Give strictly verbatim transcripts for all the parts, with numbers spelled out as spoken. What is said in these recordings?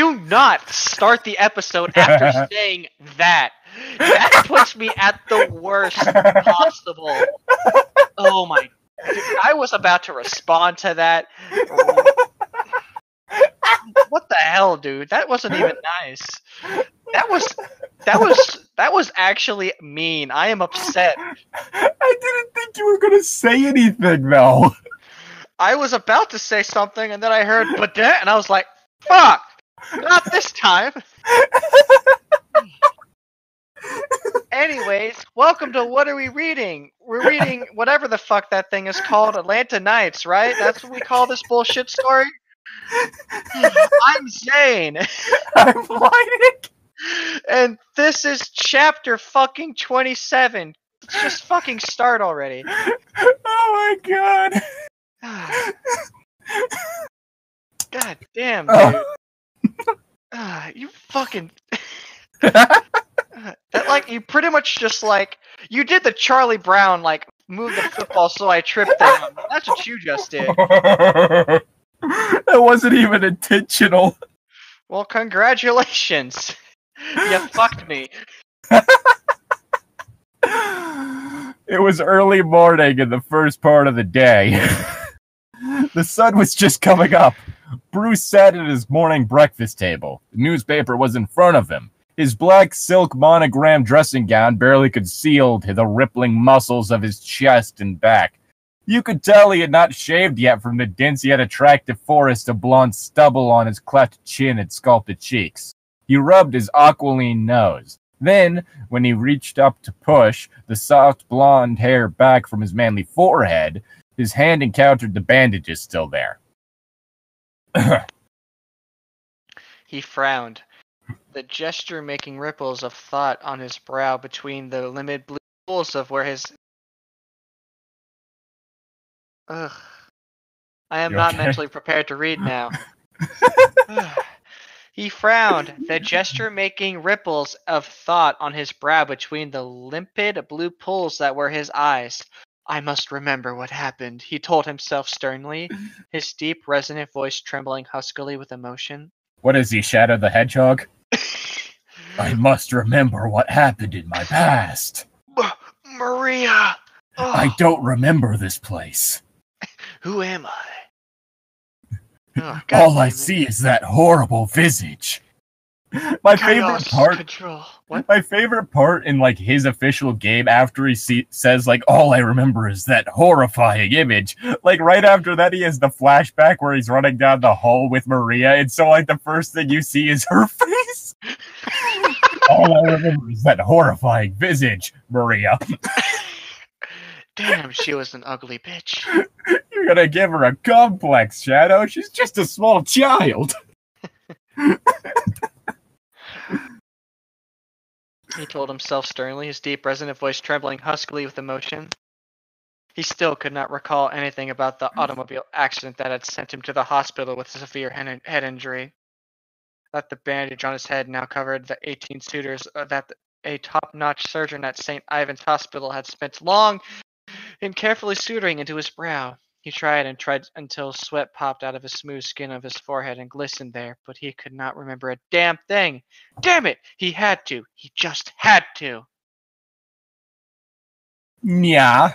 do not start the episode after saying that. That puts me at the worst possible. Oh my. Dude, I was about to respond to that. What the hell, dude? That wasn't even nice. That was that was that was actually mean. I am upset. I didn't think you were gonna say anything, Mel. I was about to say something, and then I heard "but that," and I was like, "Fuck! Not this time." Anyways, welcome to What Are We Reading? We're reading whatever the fuck that thing is called, Atlanta Nights, right? That's what we call this bullshit story? I'm Zane. I'm Lydic. And this is chapter fucking twenty-seven. Let's just fucking start already. Oh my god. God damn, dude. Oh. Uh, you fucking... That, like, you pretty much just, like, you did the Charlie Brown, like, move the football so I tripped down. That's what you just did. That wasn't even intentional. Well, congratulations. You fucked me. It was early morning in the first part of the day. The sun was just coming up. Bruce sat at his morning breakfast table. The newspaper was in front of him. His black silk monogrammed dressing gown barely concealed the rippling muscles of his chest and back. You could tell he had not shaved yet from the dense yet attractive forest of blonde stubble on his cleft chin and sculpted cheeks. He rubbed his aquiline nose. Then, when he reached up to push the soft blonde hair back from his manly forehead, his hand encountered the bandages still there. He frowned. The gesture making ripples of thought on his brow between the limpid blue pools of where his... Ugh. I am You're not okay? mentally prepared to read now. He frowned, the gesture making ripples of thought on his brow between the limpid blue pools that were his eyes. I must remember what happened, he told himself sternly, his deep, resonant voice trembling huskily with emotion. What is he, Shadow the Hedgehog? I must remember what happened in my past. B- Maria! Oh. I don't remember this place. Who am I? Oh, all I see is that horrible visage. My Chaos favorite part. Control. What? My favorite part in like his official game after he see- says like, all I remember is that horrifying image. Like right after that, he has the flashback where he's running down the hall with Maria, and so like the first thing you see is her face. All I remember is that horrifying visage, Maria. Damn, she was an ugly bitch. You're gonna give her a complex, Shadow. She's just a small child. He told himself sternly, his deep, resonant voice trembling huskily with emotion. He still could not recall anything about the automobile accident that had sent him to the hospital with severe head injury. That the bandage on his head now covered the eighteen suitors that a top-notch surgeon at Saint Ivan's Hospital had spent long in carefully suturing into his brow. He tried and tried until sweat popped out of his smooth skin of his forehead and glistened there, but he could not remember a damn thing. Damn it! He had to. He just had to. Meow.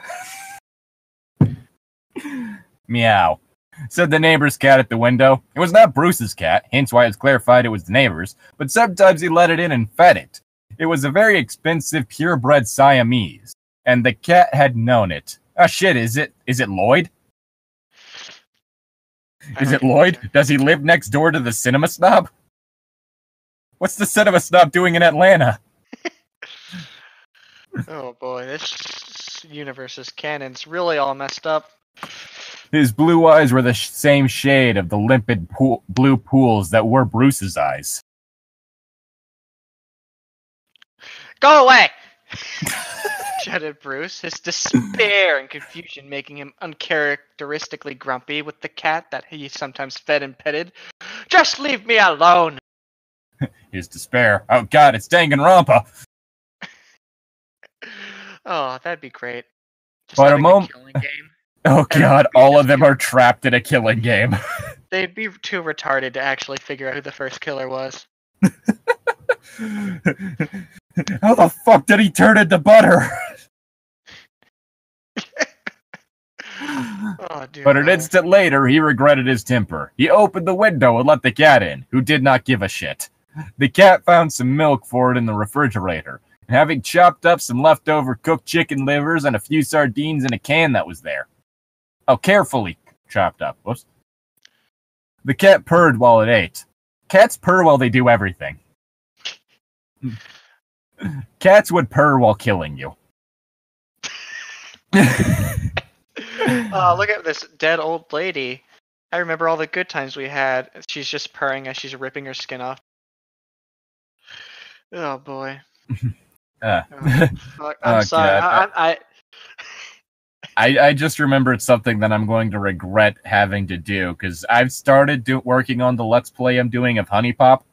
Meow, said the neighbor's cat at the window. It was not Bruce's cat, hence why it was clarified it was the neighbor's, but sometimes he let it in and fed it. It was a very expensive purebred Siamese, and the cat had known it. Ah, oh, shit, is it? Is it Lloyd? Is it Lloyd? Does he live next door to the Cinema Snob? What's the Cinema Snob doing in Atlanta? Oh boy, this universe's canon's really all messed up. His blue eyes were the sh- same shade of the limpid pool- blue pools that were Bruce's eyes. Go away! Shouted Bruce, his despair and confusion making him uncharacteristically grumpy with the cat that he sometimes fed and petted. Just leave me alone! His despair. Oh god, it's Danganronpa! Oh, that'd be great. Just but a moment. A killing game. Oh god, all of them are trapped in a killing game. They'd be too retarded to actually figure out who the first killer was. How the fuck did he turn into butter? Oh, dear, but an instant later, he regretted his temper. He opened the window and let the cat in, who did not give a shit. The cat found some milk for it in the refrigerator, and having chopped up some leftover cooked chicken livers and a few sardines in a can that was there. Oh, carefully chopped up. Whoops. The cat purred while it ate. Cats purr while they do everything. Cats would purr while killing you. Oh, look at this dead old lady. I remember all the good times we had. She's just purring as she's ripping her skin off. Oh, boy. Uh, oh, fuck. I'm oh, sorry. I I, I... I I just remembered something that I'm going to regret having to do, because I've started do- working on the Let's Play I'm doing of Honeypop.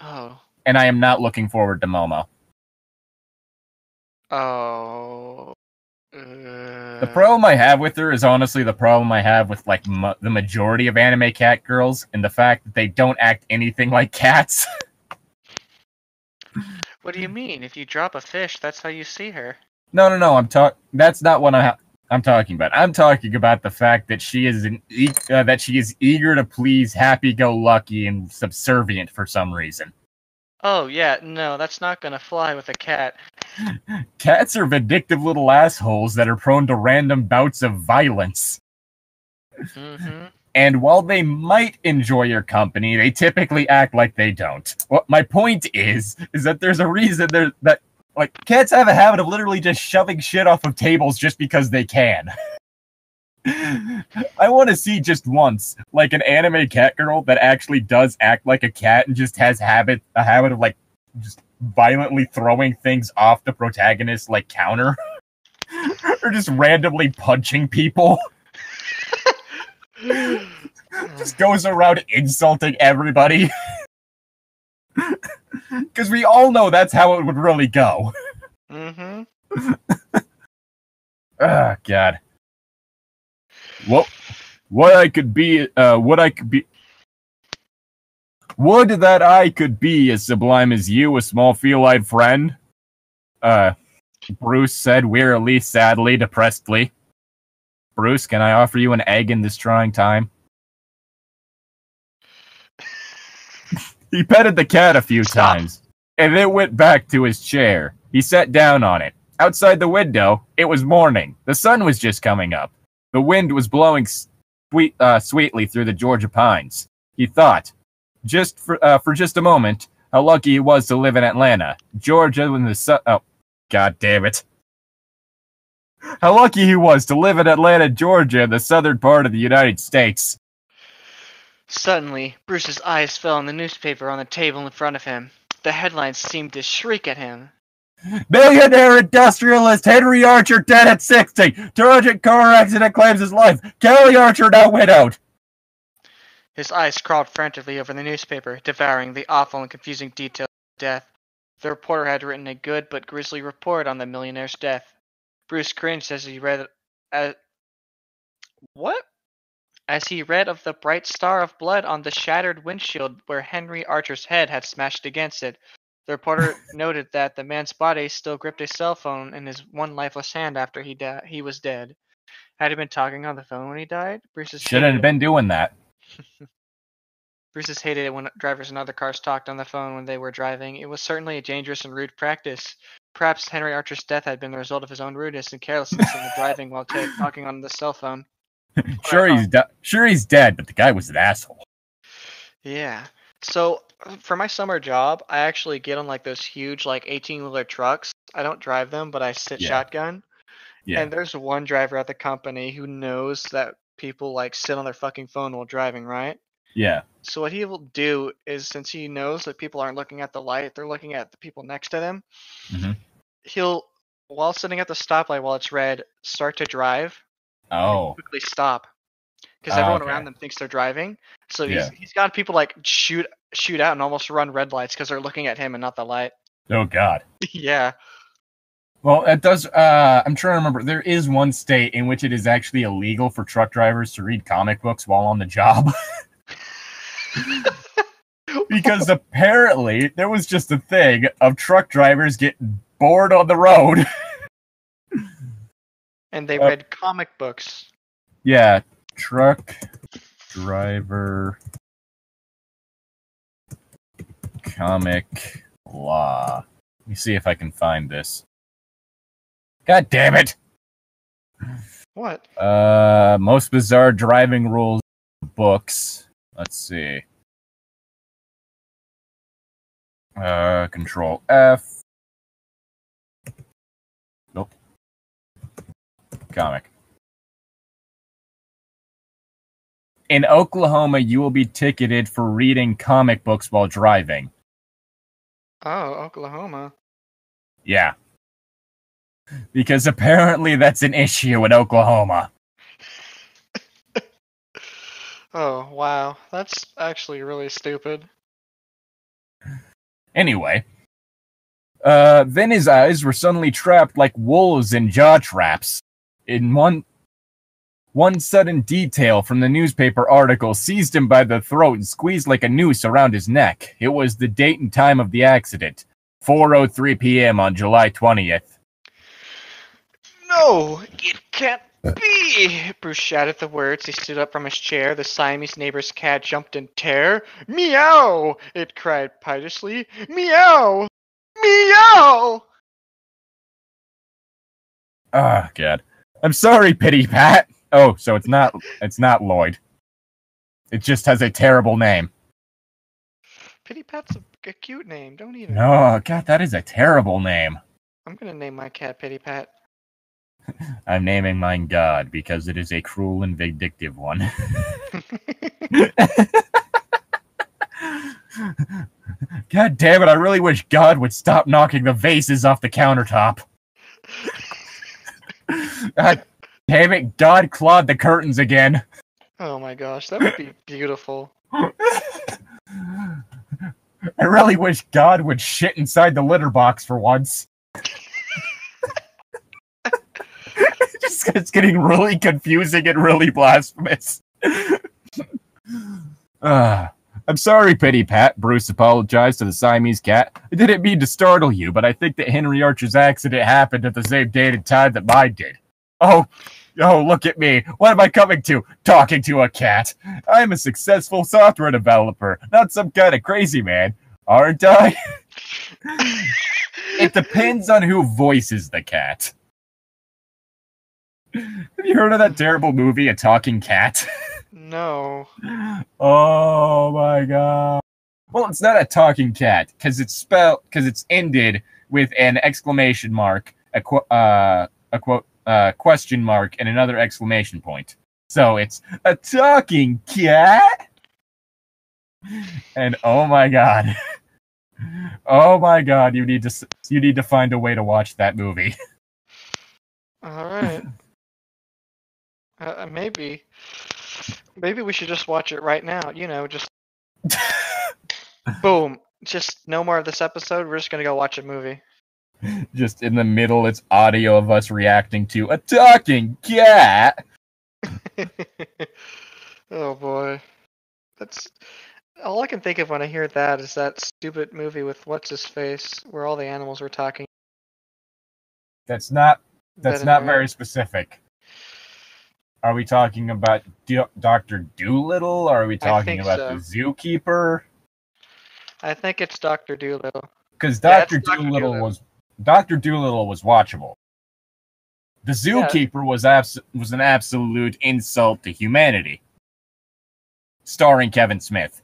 Oh. And I am not looking forward to Momo. Oh... The problem I have with her is honestly the problem I have with like mo- the majority of anime cat girls, and the fact that they don't act anything like cats. What do you mean? If you drop a fish, that's how you see her. No, no, no. I'm talk. That's not what I ha- I'm talking about. I'm talking about the fact that she is an e- uh, that she is eager to please, happy-go-lucky, and subservient for some reason. Oh, yeah, no, that's not gonna fly with a cat. Cats are vindictive little assholes that are prone to random bouts of violence. Mm-hmm. And while they might enjoy your company, they typically act like they don't. Well, my point is, is that there's a reason there, that, like, cats have a habit of literally just shoving shit off of tables just because they can. I want to see just once, like, an anime cat girl that actually does act like a cat and just has habit a habit of, like, just violently throwing things off the protagonist's, like, counter. Or just randomly punching people. Just goes around insulting everybody. Because we all know that's how it would really go. Mm-hmm. Oh, God. What, what I could be, uh, what I could be, would that I could be as sublime as you, a small feline friend? Uh, Bruce said wearily, sadly, depressedly. Bruce, can I offer you an egg in this trying time? He petted the cat a few Stop. times, and it went back to his chair. He sat down on it. Outside the window, it was morning. The sun was just coming up. The wind was blowing sweet, uh, sweetly through the Georgia pines. He thought, just for uh, for just a moment, how lucky he was to live in Atlanta, Georgia, when the sun. Oh, God damn it! How lucky he was to live in Atlanta, Georgia, the southern part of the United States. Suddenly, Bruce's eyes fell on the newspaper on the table in front of him. The headlines seemed to shriek at him. Millionaire industrialist Henry Archer dead at sixty. Tragic car accident claims his life. Kelly Archer now widowed. His eyes crawled frantically over the newspaper, devouring the awful and confusing details of death. The reporter had written a good but grisly report on the millionaire's death. Bruce cringed as he read as, what? As he read of the bright star of blood on the shattered windshield where Henry Archer's head had smashed against it. The reporter noted that the man's body still gripped a cell phone in his one lifeless hand after he di- he was dead. Had he been talking on the phone when he died? Bruce's Shouldn't have been it. doing that. Bruce's hated it when drivers in other cars talked on the phone when they were driving. It was certainly a dangerous and rude practice. Perhaps Henry Archer's death had been the result of his own rudeness and carelessness in the driving while t- talking on the cell phone. sure, he's de- sure he's dead, but the guy was an asshole. Yeah. So... For my summer job, I actually get on like those huge like eighteen-wheeler trucks. I don't drive them, but I sit yeah. shotgun. Yeah. And there's one driver at the company who knows that people like sit on their fucking phone while driving, right? Yeah. So what he will do is, since he knows that people aren't looking at the light, they're looking at the people next to them. Mm-hmm. He'll, while sitting at the stoplight while it's red, start to drive. Oh. And quickly stop. Because everyone oh, okay. around them thinks they're driving. So yeah. he's, he's got people like shoot shoot out and almost run red lights because they're looking at him and not the light. Oh, God. Yeah. Well, it does. Uh, I'm trying to remember. There is one state in which it is actually illegal for truck drivers to read comic books while on the job. Because apparently there was just a thing of truck drivers getting bored on the road. And they uh, read comic books. Yeah. Truck driver comic law. Let me see if I can find this. God damn it! What? Uh, most bizarre driving rules books. Let's see. Uh, Control F. Nope. Comic. In Oklahoma, you will be ticketed for reading comic books while driving. Oh, Oklahoma. Yeah. Because apparently that's an issue in Oklahoma. Oh, wow. That's actually really stupid. Anyway. Uh, then his eyes were suddenly trapped like wolves in jaw traps. In one... One sudden detail from the newspaper article seized him by the throat and squeezed like a noose around his neck. It was the date and time of the accident, four oh three p.m. on July twentieth. No, it can't be! Bruce shouted at the words. He stood up from his chair. The Siamese neighbor's cat jumped in terror. Meow! It cried piteously. Meow! Meow! Ah, oh, God. I'm sorry, Pity Pat. Oh, so it's not it's not Lloyd. It just has a terrible name. Pity Pat's a, a cute name, don't even. Oh, God, that is a terrible name. I'm going to name my cat Pity Pat. I'm naming mine God, because it is a cruel and vindictive one. God damn it, I really wish God would stop knocking the vases off the countertop. God damn it, God clawed the curtains again. Oh my gosh, that would be beautiful. I really wish God would shit inside the litter box for once. Just, it's getting really confusing and really blasphemous. uh, I'm sorry, Pity Pat. Bruce apologized to the Siamese cat. I didn't mean to startle you, but I think that Henry Archer's accident happened at the same date and time that mine did. Oh, oh, look at me. What am I coming to? Talking to a cat. I'm a successful software developer, not some kind of crazy man. Aren't I? It depends on who voices the cat. Have you heard of that terrible movie, A Talking Cat? No. Oh, my God. Well, it's not a talking cat, because it's spelled, because it's ended with an exclamation mark, a, qu- uh, a quote, Uh, question mark and another exclamation point. So it's a talking cat. And oh my God, oh my God, you need to you need to find a way to watch that movie. All right, uh, maybe maybe we should just watch it right now. You know, just boom, just no more of this episode. We're just gonna go watch a movie. Just in the middle, it's audio of us reacting to A Talking Cat. Oh, boy. That's all I can think of when I hear that is that stupid movie with What's-His-Face, where all the animals were talking. That's not That's that not very right? specific. Are we talking about Do- Doctor Doolittle? Or are we talking about so. The Zookeeper? I think it's Doctor Doolittle. Because Doctor yeah, Doolittle Doctor was Doctor Doolittle was watchable. The Zookeeper yeah. was abs- was an absolute insult to humanity, starring Kevin Smith.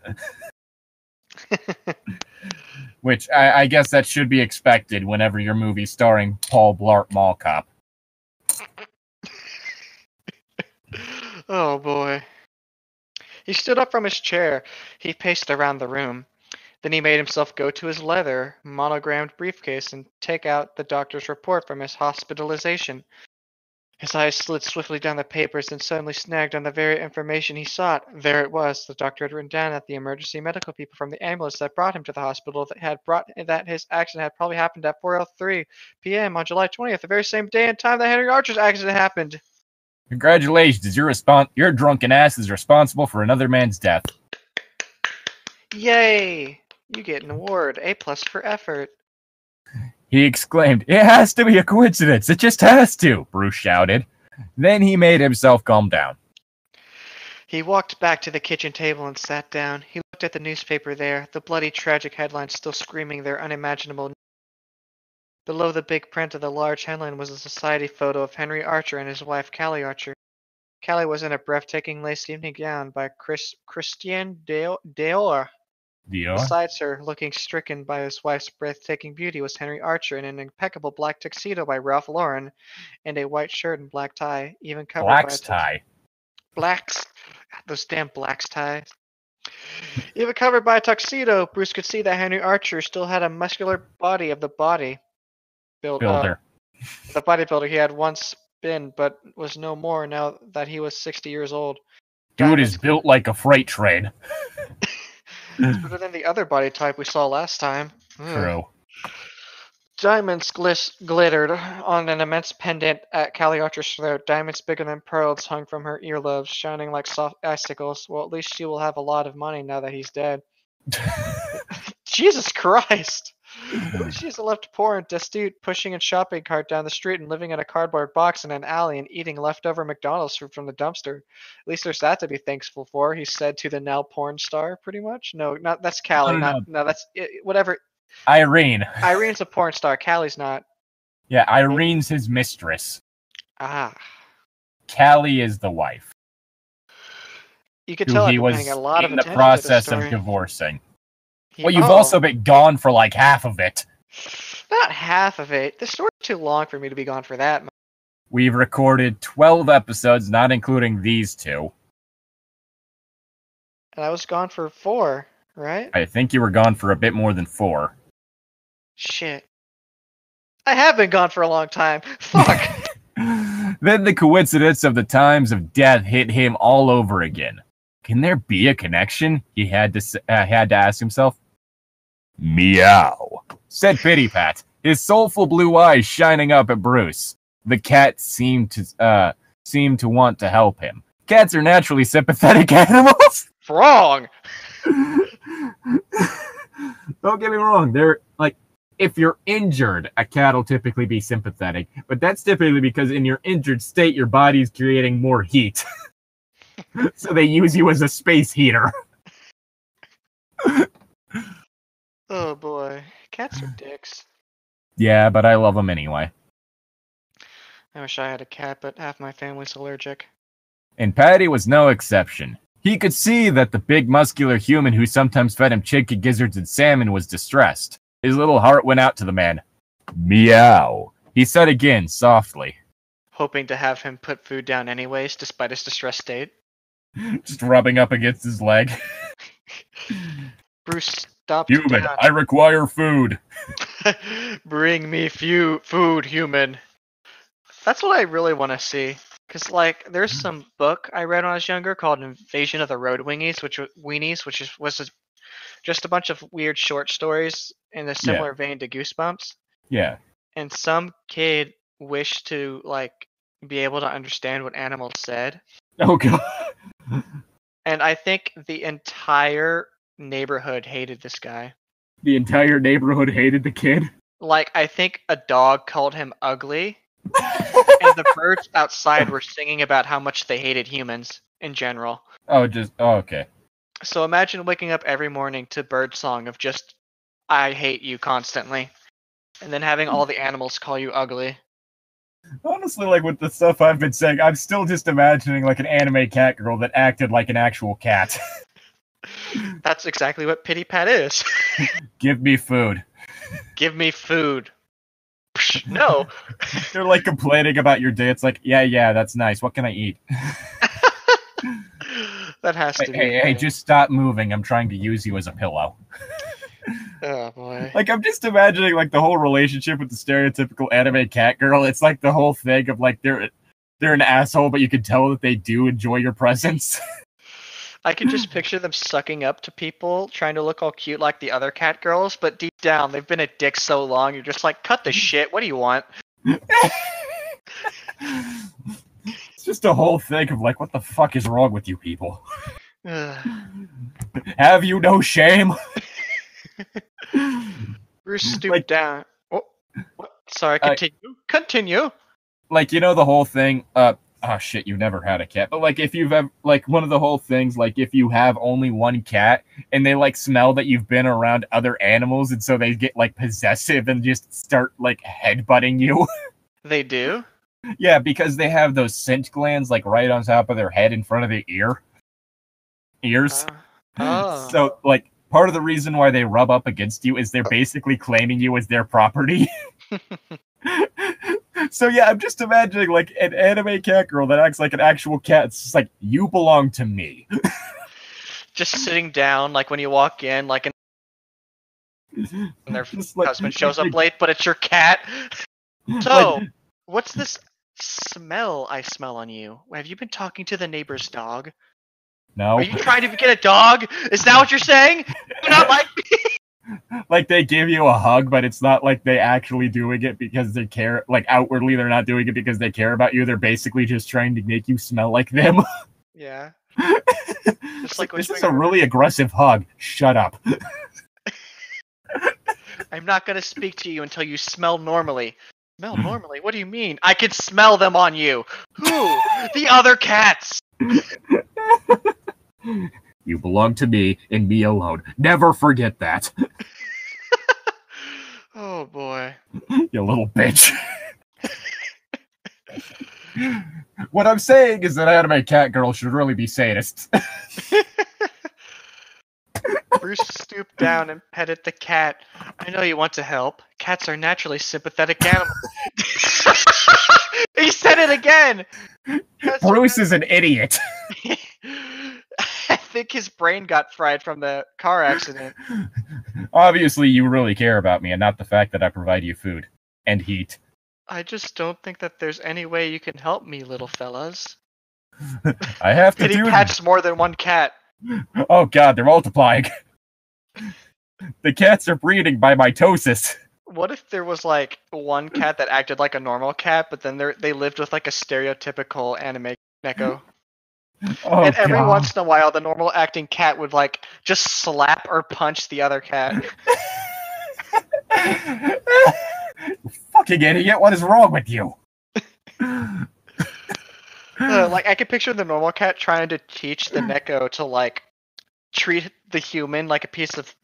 Which I, I guess that should be expected whenever your movie starring Paul Blart Mall Cop. Oh boy! He stood up from his chair. He paced around the room. Then he made himself go to his leather, monogrammed briefcase and take out the doctor's report from his hospitalization. His eyes slid swiftly down the papers and suddenly snagged on the very information he sought. There it was. The doctor had written down that the emergency medical people from the ambulance that brought him to the hospital that had brought that his accident had probably happened at four oh three p.m. on July twentieth, the very same day and time that Henry Archer's accident happened. Congratulations. Your, respons- your drunken ass is responsible for another man's death. Yay! You get an award, A plus for effort. He exclaimed, "It has to be a coincidence, it just has to," Bruce shouted. Then he made himself calm down. He walked back to the kitchen table and sat down. He looked at the newspaper there, the bloody tragic headlines still screaming their unimaginable. Below the big print of the large headline was a society photo of Henry Archer and his wife Callie Archer. Callie was in a breathtaking lace evening gown by Chris, Christian Dior. Dior. Besides her, looking stricken by his wife's breathtaking beauty, was Henry Archer in an impeccable black tuxedo by Ralph Lauren and a white shirt and black tie, even covered Black's by... Black's tie. Black's... Those damn Black's ties. Even covered by a tuxedo, Bruce could see that Henry Archer still had a muscular body of the body... Build, builder. Uh, the bodybuilder he had once... been, but was no more now that he was sixty years old. Dude is built like a freight train. It's better than the other body type we saw last time. True. Mm. Diamonds glist- glittered on an immense pendant at Callie Archer's throat. Diamonds bigger than pearls hung from her earlobes, shining like soft icicles. Well, at least she will have a lot of money now that he's dead. Jesus Christ! She is left poor and destitute, pushing a shopping cart down the street and living in a cardboard box in an alley and eating leftover McDonald's food from the dumpster. At least there's that to be thankful for, he said to the now porn star, pretty much. No, not that's Callie. No, no, not, no. no that's it, whatever. Irene. Irene's a porn star. Callie's not. Yeah, Irene's his mistress. Ah. Callie is the wife. You could tell he was paying a lot in of the process of divorcing. He, well, you've oh. also been gone for like half of it. Not half of it. The story's too long for me to be gone for that. We've recorded twelve episodes, not including these two. And I was gone for four, right? I think you were gone for a bit more than four. Shit. I have been gone for a long time. Fuck! Then the coincidence of the times of death hit him all over again. Can there be a connection? He had to uh, had to ask himself. Meow, said Pitty Pat, his soulful blue eyes shining up at Bruce. The cat seemed to uh seemed to want to help him. Cats are naturally sympathetic animals. Wrong. Don't get me wrong. They're like, if you're injured, a cat will typically be sympathetic, but that's typically because in your injured state, your body's creating more heat. So they use you as a space heater. Oh boy. Cats are dicks. Yeah, but I love them anyway. I wish I had a cat, but half my family's allergic. And Patty was no exception. He could see that the big muscular human who sometimes fed him chicken, gizzards, and salmon was distressed. His little heart went out to the man. Meow, he said again, softly. Hoping to have him put food down anyways, despite his distressed state. Just rubbing up against his leg. Bruce stopped. Human, down. I require food. Bring me few food, human. That's what I really want to see. Because, like, there's some book I read when I was younger called Invasion of the Road-weenies, which, weenies, which is, was just a bunch of weird short stories in a similar yeah. vein to Goosebumps. Yeah. And some kid wished to, like, be able to understand what animals said. Oh, God. And I think the entire neighborhood hated this guy. The entire neighborhood hated the kid? Like, I think a dog called him ugly. And the birds outside were singing about how much they hated humans in general. Oh, just... Oh, okay. So imagine waking up every morning to bird song of just, I hate you constantly. And then having all the animals call you ugly. Honestly, like with the stuff I've been saying, I'm still just imagining like an anime cat girl that acted like an actual cat. That's exactly what Pitty Pat is. Give me food. Give me food. Psh, no. They're like complaining about your day. It's like, yeah, yeah, that's nice. What can I eat? That has to hey, be. Hey, hey, just stop moving. I'm trying to use you as a pillow. Oh boy. Like, I'm just imagining like the whole relationship with the stereotypical anime cat girl. It's like the whole thing of like they're they're an asshole, but you can tell that they do enjoy your presence. I can just picture them sucking up to people, trying to look all cute like the other cat girls, but deep down they've been a dick so long you're just like, cut the shit, what do you want? It's just a whole thing of like, what the fuck is wrong with you people? Have you no shame? We're stooped like, down. Oh, sorry, continue. Uh, continue. Like, you know the whole thing, uh, oh shit, you never had a cat, but like if you've ever, like one of the whole things, like if you have only one cat and they like smell that you've been around other animals and so they get like possessive and just start like headbutting you. They do? Yeah, because they have those scent glands like right on top of their head in front of their ear. Ears. Uh, oh. So like part of the reason why they rub up against you is they're basically claiming you as their property. So yeah, I'm just imagining like an anime cat girl that acts like an actual cat. It's just like, you belong to me. Just sitting down, like when you walk in, like an and their like, husband shows up like, late, but it's your cat. So, like, what's this smell I smell on you? Have you been talking to the neighbor's dog? No. Are you trying to get a dog? Is that what you're saying? You're not like me. Like they give you a hug, but it's not like they actually doing it because they care. Like outwardly, they're not doing it because they care about you. They're basically just trying to make you smell like them. Yeah. Just like this is a really aggressive hug. Shut up. I'm not going to speak to you until you smell normally. Smell normally? What do you mean? I can smell them on you. Who? The other cats. You belong to me and me alone. Never forget that. Oh, boy. You little bitch. What I'm saying is that anime cat girls should really be sadists. Bruce stooped down and petted the cat. I know you want to help. Cats are naturally sympathetic animals. He said it again! Cats Bruce is an idiot. I think his brain got fried from the car accident. Obviously, you really care about me and not the fact that I provide you food and heat. I just don't think that there's any way you can help me, little fellas. I have to Did do... Did he catch more than one cat? Oh god, they're multiplying. The cats are breeding by mitosis. What if there was, like, one cat that acted like a normal cat, but then they lived with, like, a stereotypical anime neko? Oh, and every God. once in a while, the normal acting cat would, like, just slap or punch the other cat. You fucking idiot, what is wrong with you? uh, like, I could picture the normal cat trying to teach the neko to, like, treat the human like a piece of,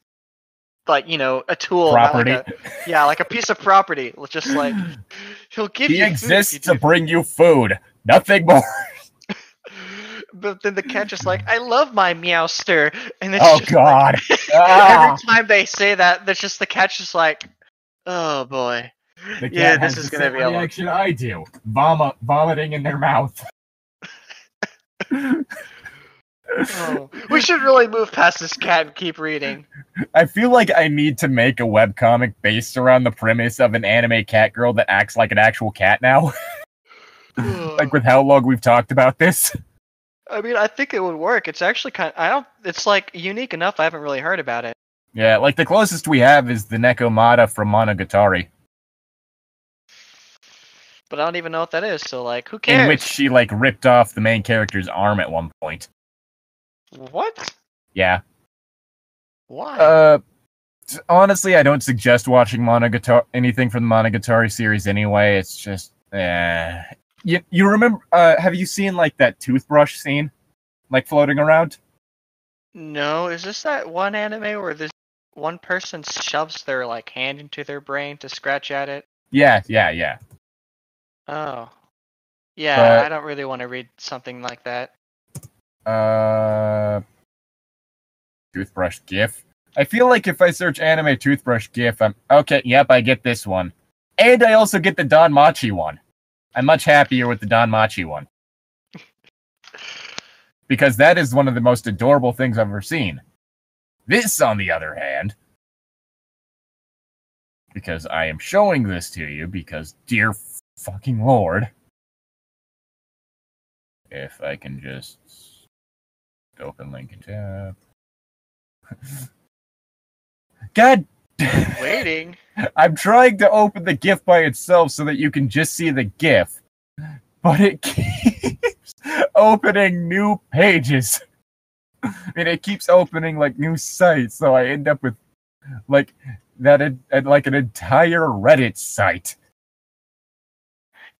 like, you know, a tool. Property. Like a, yeah, like a piece of property. Just, like, he'll give he you He exists food you to bring you food. Nothing more. But then the cat just like, I love my meowster. And it's oh, just God. Like, ah. Every time they say that, there's just the cat just like, oh, boy. The cat yeah, this has is going to be a reaction lot. I do. Vom- vomiting in their mouth. Oh. We should really move past this cat and keep reading. I feel like I need to make a webcomic based around the premise of an anime cat girl that acts like an actual cat now. Like with how long we've talked about this. I mean, I think it would work. It's actually kind of, I don't, it's like unique enough I haven't really heard about it. Yeah, like the closest we have is the Nekomata from Monogatari. But I don't even know what that is, so like, who cares? In which she like ripped off the main character's arm at one point. What? Yeah. Why? Uh, honestly, I don't suggest watching Monogatari, anything from the Monogatari series anyway. It's just, eh... You, you remember, uh, have you seen, like, that toothbrush scene? Like, floating around? No, is this that one anime where this one person shoves their, like, hand into their brain to scratch at it? Yeah, yeah, yeah. Oh. Yeah, but, I don't really want to read something like that. Uh... Toothbrush GIF? I feel like if I search anime toothbrush GIF, I'm... Okay, yep, I get this one. And I also get the Danmachi one. I'm much happier with the Danmachi one. Because that is one of the most adorable things I've ever seen. This, on the other hand... Because I am showing this to you, because dear fucking lord... If I can just... Open link and tab... God... Waiting. I'm trying to open the GIF by itself so that you can just see the GIF, but it keeps opening new pages. I mean, it keeps opening like new sites, so I end up with like that ad, ad, like an entire Reddit site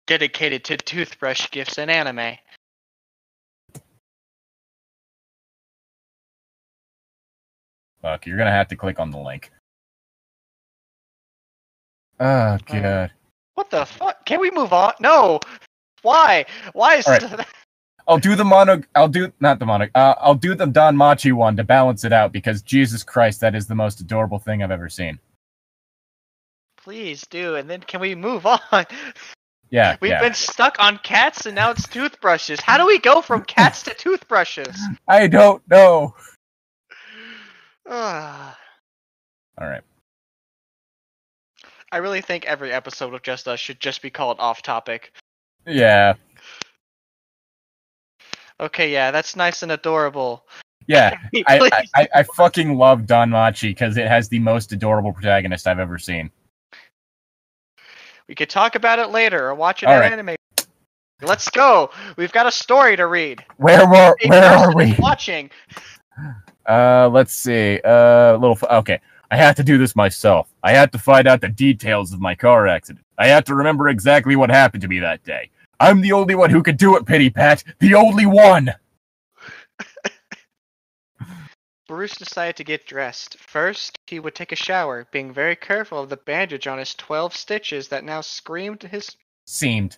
dedicated to toothbrush gifts and anime. Fuck, you're gonna have to click on the link. Oh god. What the fuck? Can we move on? No. Why? Why is right. that? I'll do the mono. I'll do not the mono. Uh, I'll do the Danmachi one to balance it out because Jesus Christ, that is the most adorable thing I've ever seen. Please do, and then can we move on? Yeah, we've yeah. been stuck on cats, and now it's toothbrushes. How do we go from cats to toothbrushes? I don't know. All right. I really think every episode of Just Us should just be called Off Topic. Yeah. Okay, yeah, that's nice and adorable. Yeah, I, I, I fucking love Danmachi because it has the most adorable protagonist I've ever seen. We could talk about it later or watch it on right. anime. Let's go. We've got a story to read. Where were? Where are we? Watching. Uh, let's see. Uh, little. Okay, I had to do this myself. I had to find out the details of my car accident. I had to remember exactly what happened to me that day. I'm the only one who could do it, Pity Pat. The only one! Bruce decided to get dressed. First, he would take a shower, being very careful of the bandage on his twelve stitches that now screamed his... Seemed.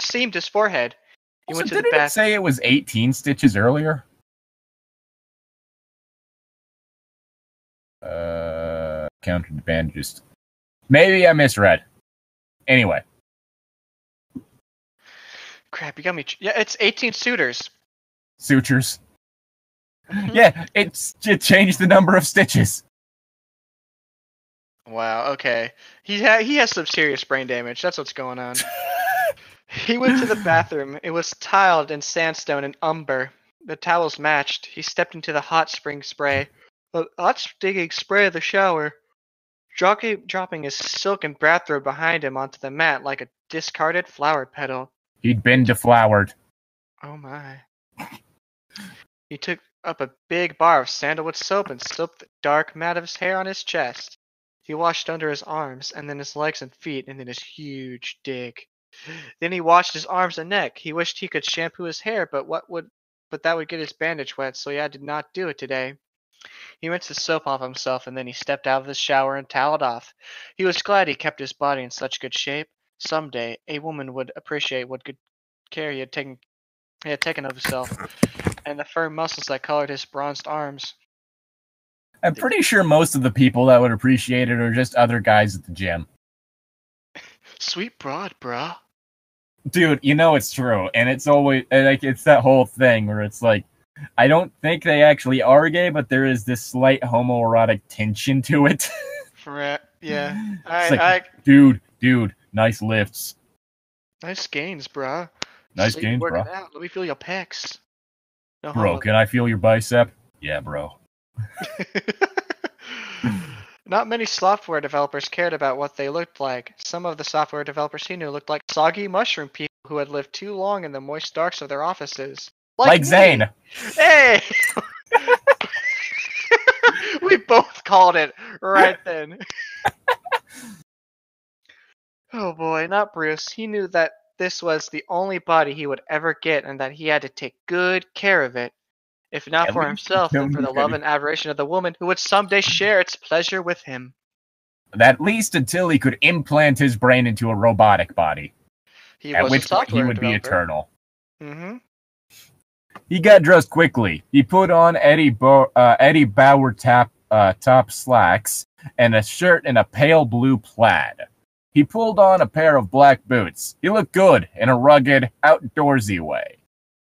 Seemed his forehead. He also, went to didn't the bath- it say it was eighteen stitches earlier? Uh, counted the bandages. Maybe I misread. Anyway. Crap, you got me. Ch- yeah, it's eighteen sutures. Sutures. Mm-hmm. Yeah, it's it changed the number of stitches. Wow. Okay. He ha- he has some serious brain damage. That's what's going on. He went to the bathroom. It was tiled in sandstone and umber. The towels matched. He stepped into the hot spring spray. The hot stinging spray of the shower. Dropping his silken bathrobe behind him onto the mat like a discarded flower petal. He'd been deflowered. Oh my. He took up a big bar of sandalwood soap and soaped the dark mat of his hair on his chest. He washed under his arms, and then his legs and feet, and then his huge dick. Then he washed his arms and neck. He wished he could shampoo his hair, but what would, but that would get his bandage wet, so he had to not do it today. He rinsed the soap off himself, and then he stepped out of the shower and toweled off. He was glad he kept his body in such good shape. Someday, a woman would appreciate what good care he had taken he had taken of himself, and the firm muscles that colored his bronzed arms. I'm pretty sure most of the people that would appreciate it are just other guys at the gym. Sweet broad, bruh. Dude, you know it's true, and it's always like it's that whole thing where it's like, I don't think they actually are gay, but there is this slight homoerotic tension to it. Right? Yeah. I, like, I, dude, dude, nice lifts. Nice gains, brah. Nice Sleep gains, brah. Out. Let me feel your pecs. No bro, can I feel your bicep? Yeah, bro. Not many software developers cared about what they looked like. Some of the software developers he knew looked like soggy mushroom people who had lived too long in the moist darks of their offices. Like, like Zane. Hey! We both called it right then. Oh boy, not Bruce. He knew that this was the only body he would ever get and that he had to take good care of it. If not yeah, for himself, then for the love and admiration of the woman who would someday share its pleasure with him. At least until he could implant his brain into a robotic body. He at was which point he would developer. Be eternal. Mm-hmm. He got dressed quickly. He put on Eddie, Bo- uh, Eddie Bauer tap, uh, top slacks and a shirt in a pale blue plaid. He pulled on a pair of black boots. He looked good in a rugged, outdoorsy way.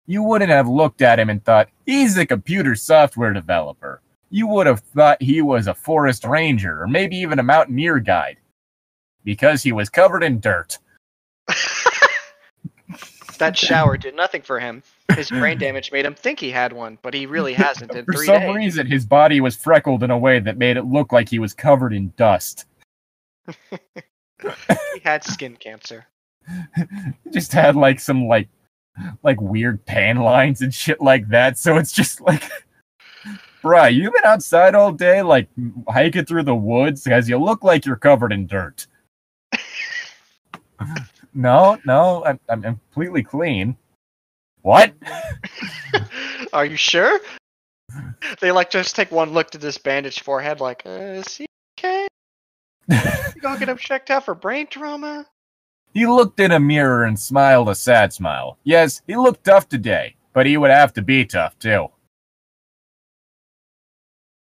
You wouldn't have looked at him and thought, he's a computer software developer. You would have thought he was a forest ranger or maybe even a mountaineer guide. Because he was covered in dirt. That shower did nothing for him. His brain damage made him think he had one, but he really hasn't in three days. For some reason, his body was freckled in a way that made it look like he was covered in dust. He had skin cancer. He just had, like, some, like, like weird pan lines and shit like that. So it's just like, bruh, you've been outside all day, like hiking through the woods because you look like you're covered in dirt. No, no, I'm, I'm completely clean. What? Are you sure? They like just take one look to this bandaged forehead, like, uh, is he okay? You gonna get him checked out for brain trauma? He looked in a mirror and smiled a sad smile. Yes, he looked tough today, but he would have to be tough too.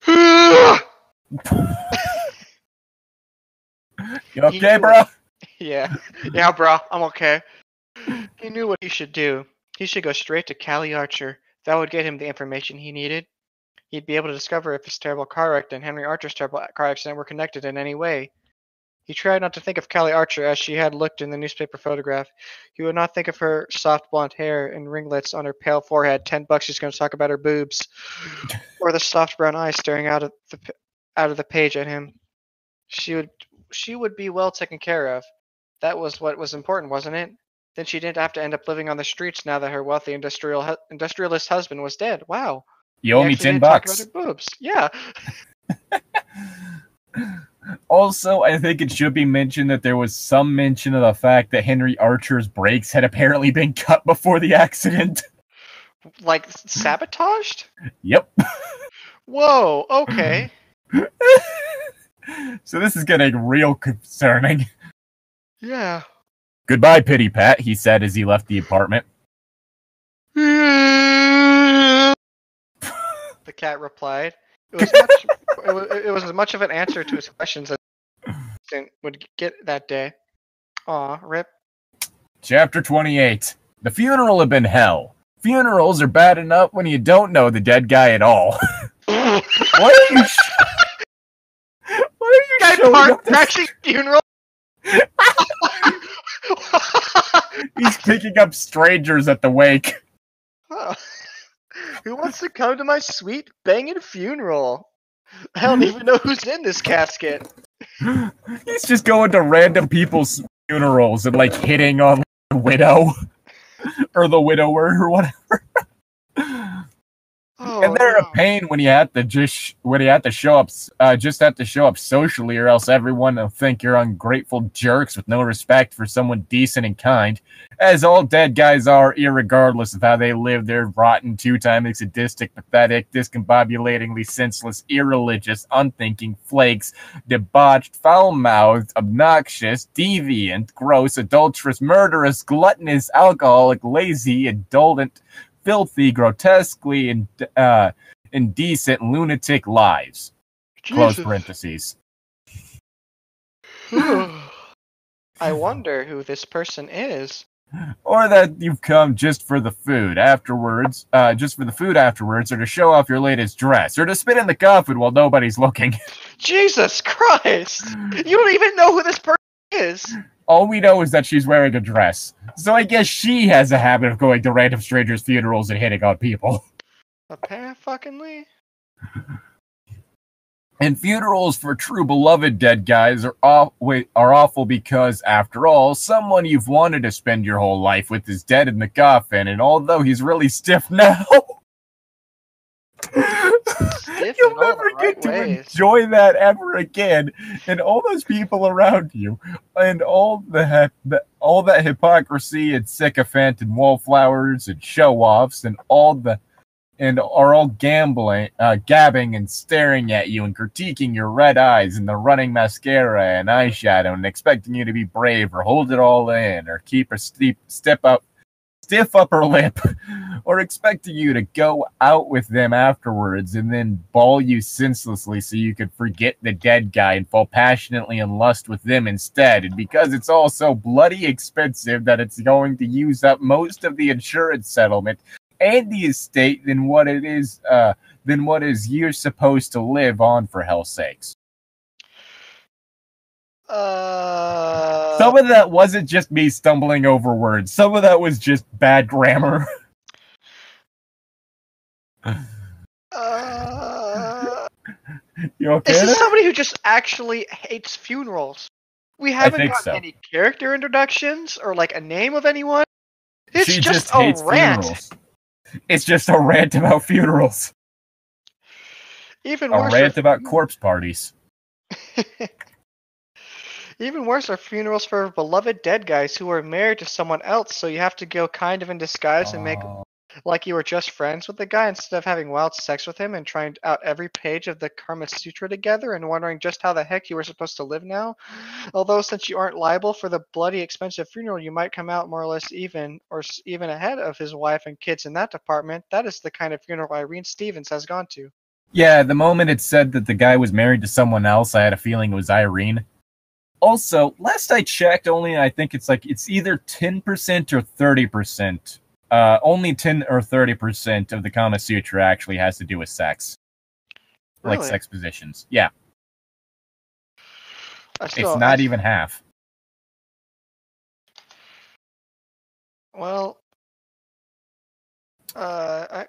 You okay, bro? Yeah, yeah, bro, I'm okay. He knew what he should do. He should go straight to Callie Archer. That would get him the information he needed. He'd be able to discover if his terrible car wreck and Henry Archer's terrible car accident were connected in any way. He tried not to think of Callie Archer as she had looked in the newspaper photograph. He would not think of her soft blonde hair and ringlets on her pale forehead. Ten bucks she's going to talk about her boobs. Or the soft brown eyes staring out of the out of the page at him. She would she would be well taken care of. That was what was important, wasn't it? Then she didn't have to end up living on the streets now that her wealthy industrial hu- industrialist husband was dead. Wow. You owe me ten bucks. Yeah. Also, I think it should be mentioned that there was some mention of the fact that Henry Archer's brakes had apparently been cut before the accident. Like, sabotaged? Yep. Whoa, okay. So this is getting real concerning. Yeah. Goodbye, Pity Pat, he said as he left the apartment. The cat replied. It was, much, it, was, it was as much of an answer to his questions as would get that day. Aw, rip. Chapter twenty-eight. The funeral had been hell. Funerals are bad enough when you don't know the dead guy at all. What are you... Sh- what are you guy showing park crashing this- funeral? He's picking up strangers at the wake. Huh. Who wants to come to my sweet banging funeral? I don't even know who's in this casket. He's just going to random people's funerals and like hitting on the widow or the widower or whatever. Oh, and they're no. a pain when you have to just when you have to show up, uh, just have to show up socially, or else everyone will think you're ungrateful jerks with no respect for someone decent and kind, as all dead guys are, irregardless of how they live. They're rotten, two-timing, sadistic, pathetic, discombobulatingly senseless, irreligious, unthinking flakes, debauched, foul-mouthed, obnoxious, deviant, gross, adulterous, murderous, gluttonous, alcoholic, lazy, indolent, filthy, grotesquely and uh, indecent, lunatic lives. Jesus. Close parentheses. I wonder who this person is. Or that you've come just for the food afterwards, uh, just for the food afterwards, or to show off your latest dress, or to spit in the coffin while nobody's looking. Jesus Christ! You don't even know who this person is! All we know is that she's wearing a dress. So I guess she has a habit of going to random strangers' funerals and hitting on people. Apparently. And funerals for true beloved dead guys are aw- are awful because, after all, someone you've wanted to spend your whole life with is dead in the coffin, and although he's really stiff now... Stiff you'll never right get to ways. Enjoy that ever again, and all those people around you, and all the, the all that hypocrisy and sycophant and wallflowers and show-offs, and all the and are all gambling, uh, gabbing and staring at you and critiquing your red eyes and the running mascara and eyeshadow and expecting you to be brave or hold it all in or keep a steep step up. Stiff upper lip, or expecting you to go out with them afterwards and then bawl you senselessly so you could forget the dead guy and fall passionately in lust with them instead. And because it's all so bloody expensive that it's going to use up most of the insurance settlement and the estate than what it is, uh, than what is you're supposed to live on, for hell's sakes. Uh, Some of that wasn't just me stumbling over words. Some of that was just bad grammar. uh, you okay? Is this somebody who just actually hates funerals? We haven't gotten so. any character introductions or like a name of anyone. It's she just, just a hates rant. Funerals. It's just a rant about funerals. Even worse, a rant for... about corpse parties. Even worse are funerals for beloved dead guys who are married to someone else, so you have to go kind of in disguise uh... and make like you were just friends with the guy instead of having wild sex with him and trying out every page of the Kama Sutra together and wondering just how the heck you were supposed to live now. Although since you aren't liable for the bloody expensive funeral, you might come out more or less even or even ahead of his wife and kids in that department. That is the kind of funeral Irene Stevens has gone to. Yeah, the moment it said that the guy was married to someone else, I had a feeling it was Irene. Also, last I checked, only I think it's like it's either ten percent or thirty percent. Uh, only ten or thirty percent of the Kama Sutra actually has to do with sex, really? Like sex positions. Yeah, still, it's not I... even half. Well, uh, I...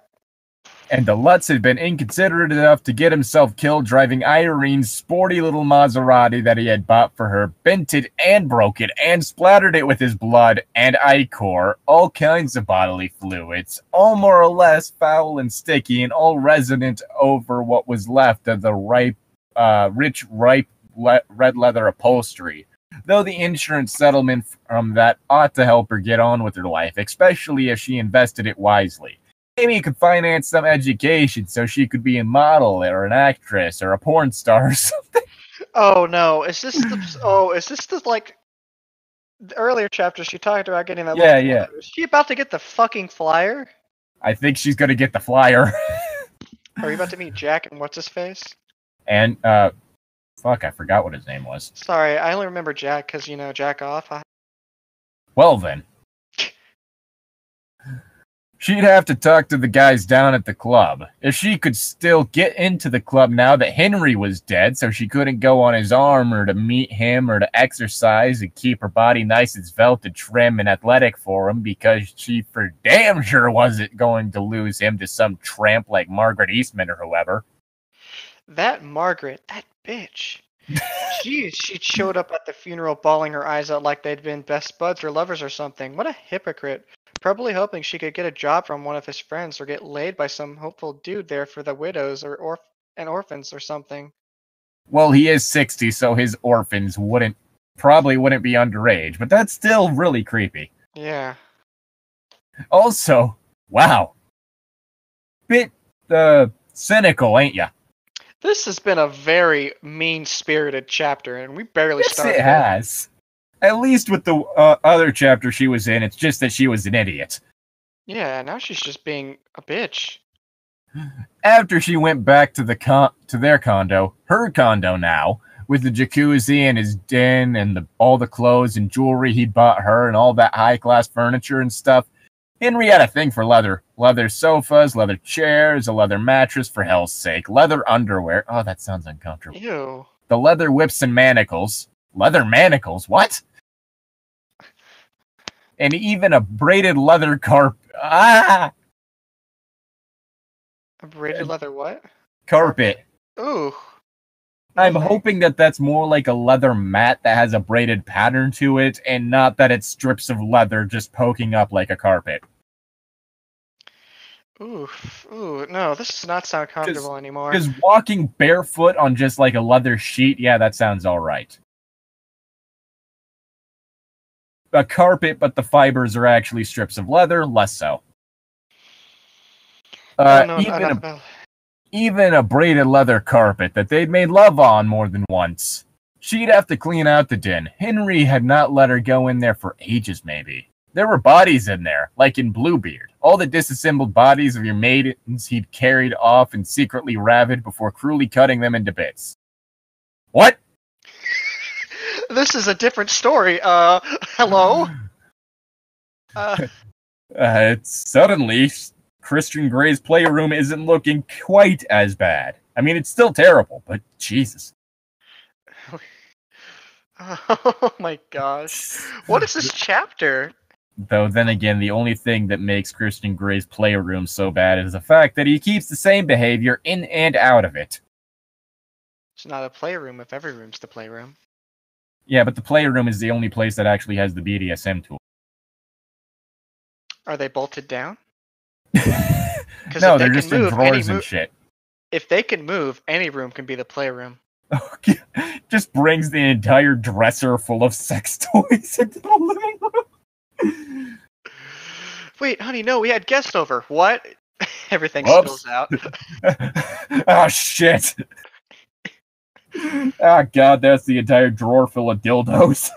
and the Lutz had been inconsiderate enough to get himself killed driving Irene's sporty little Maserati that he had bought for her, bent it and broke it and splattered it with his blood and ichor, all kinds of bodily fluids, all more or less foul and sticky and all resonant over what was left of the ripe, uh, rich, ripe le- red leather upholstery. Though the insurance settlement from that ought to help her get on with her life, especially if she invested it wisely. Maybe you could finance some education so she could be a model or an actress or a porn star or something. Oh no, is this the, oh, is this the, like, the earlier chapter she talked about getting that yeah, yeah. Flyer. Is she about to get the fucking flyer? I think she's gonna get the flyer. Are you about to meet Jack and what's-his-face? And, uh, fuck, I forgot what his name was. Sorry, I only remember Jack because, you know, Jack off. I... Well then. She'd have to talk to the guys down at the club. If she could still get into the club now that Henry was dead, so she couldn't go on his arm or to meet him or to exercise and keep her body nice and svelte and trim and athletic for him, because she for damn sure wasn't going to lose him to some tramp like Margaret Eastman or whoever. That Margaret, that bitch. Jeez, she showed up at the funeral bawling her eyes out like they'd been best buds or lovers or something. What a hypocrite. Probably hoping she could get a job from one of his friends or get laid by some hopeful dude there for the widows or orf- and orphans or something. Well, he is sixty, so his orphans wouldn't probably wouldn't be underage, but that's still really creepy. Yeah. Also, wow. Bit uh, cynical, ain't ya? This has been a very mean-spirited chapter, and we barely yes, started. Yes, it has. At least with the uh, other chapter she was in, it's just that she was an idiot. Yeah, now she's just being a bitch. After she went back to the con- to their condo, her condo now, with the jacuzzi and his den and the, all the clothes and jewelry he bought her and all that high-class furniture and stuff, Henry had a thing for leather. Leather sofas, leather chairs, a leather mattress for hell's sake, leather underwear. Oh, that sounds uncomfortable. Ew. The leather whips and manacles. Leather manacles? What? And even a braided leather carpet. Ah! A braided leather what? Carpet. Ooh. I'm okay. hoping that that's more like a leather mat that has a braided pattern to it, and not that it's strips of leather just poking up like a carpet. Ooh, ooh, no, this does not sound comfortable anymore. Because walking barefoot on just like a leather sheet, yeah, that sounds all right. A carpet, but the fibers are actually strips of leather, less so. Uh, no, no, even, no, no, no. A, even a braided leather carpet that they'd made love on more than once. She'd have to clean out the den. Henry had not let her go in there for ages, maybe. There were bodies in there, like in Bluebeard. All the disassembled bodies of your maidens he'd carried off and secretly ravaged before cruelly cutting them into bits. What? This is a different story. Uh, hello? Uh, uh, suddenly, Christian Gray's playroom isn't looking quite as bad. I mean, it's still terrible, but Jesus. Oh my gosh. What is this chapter? Though then again, the only thing that makes Christian Gray's playroom so bad is the fact that he keeps the same behavior in and out of it. It's not a playroom if every room's the playroom. Yeah, but the playroom is the only place that actually has the B D S M tool. Are they bolted down? No, they're just in drawers and shit. If they can move, any room can be the playroom. Okay. Just brings the entire dresser full of sex toys into the living room. Wait, honey, no, we had guests over. What? Everything Oops. Spills out. Oh, shit. Oh, God, that's the entire drawer full of dildos.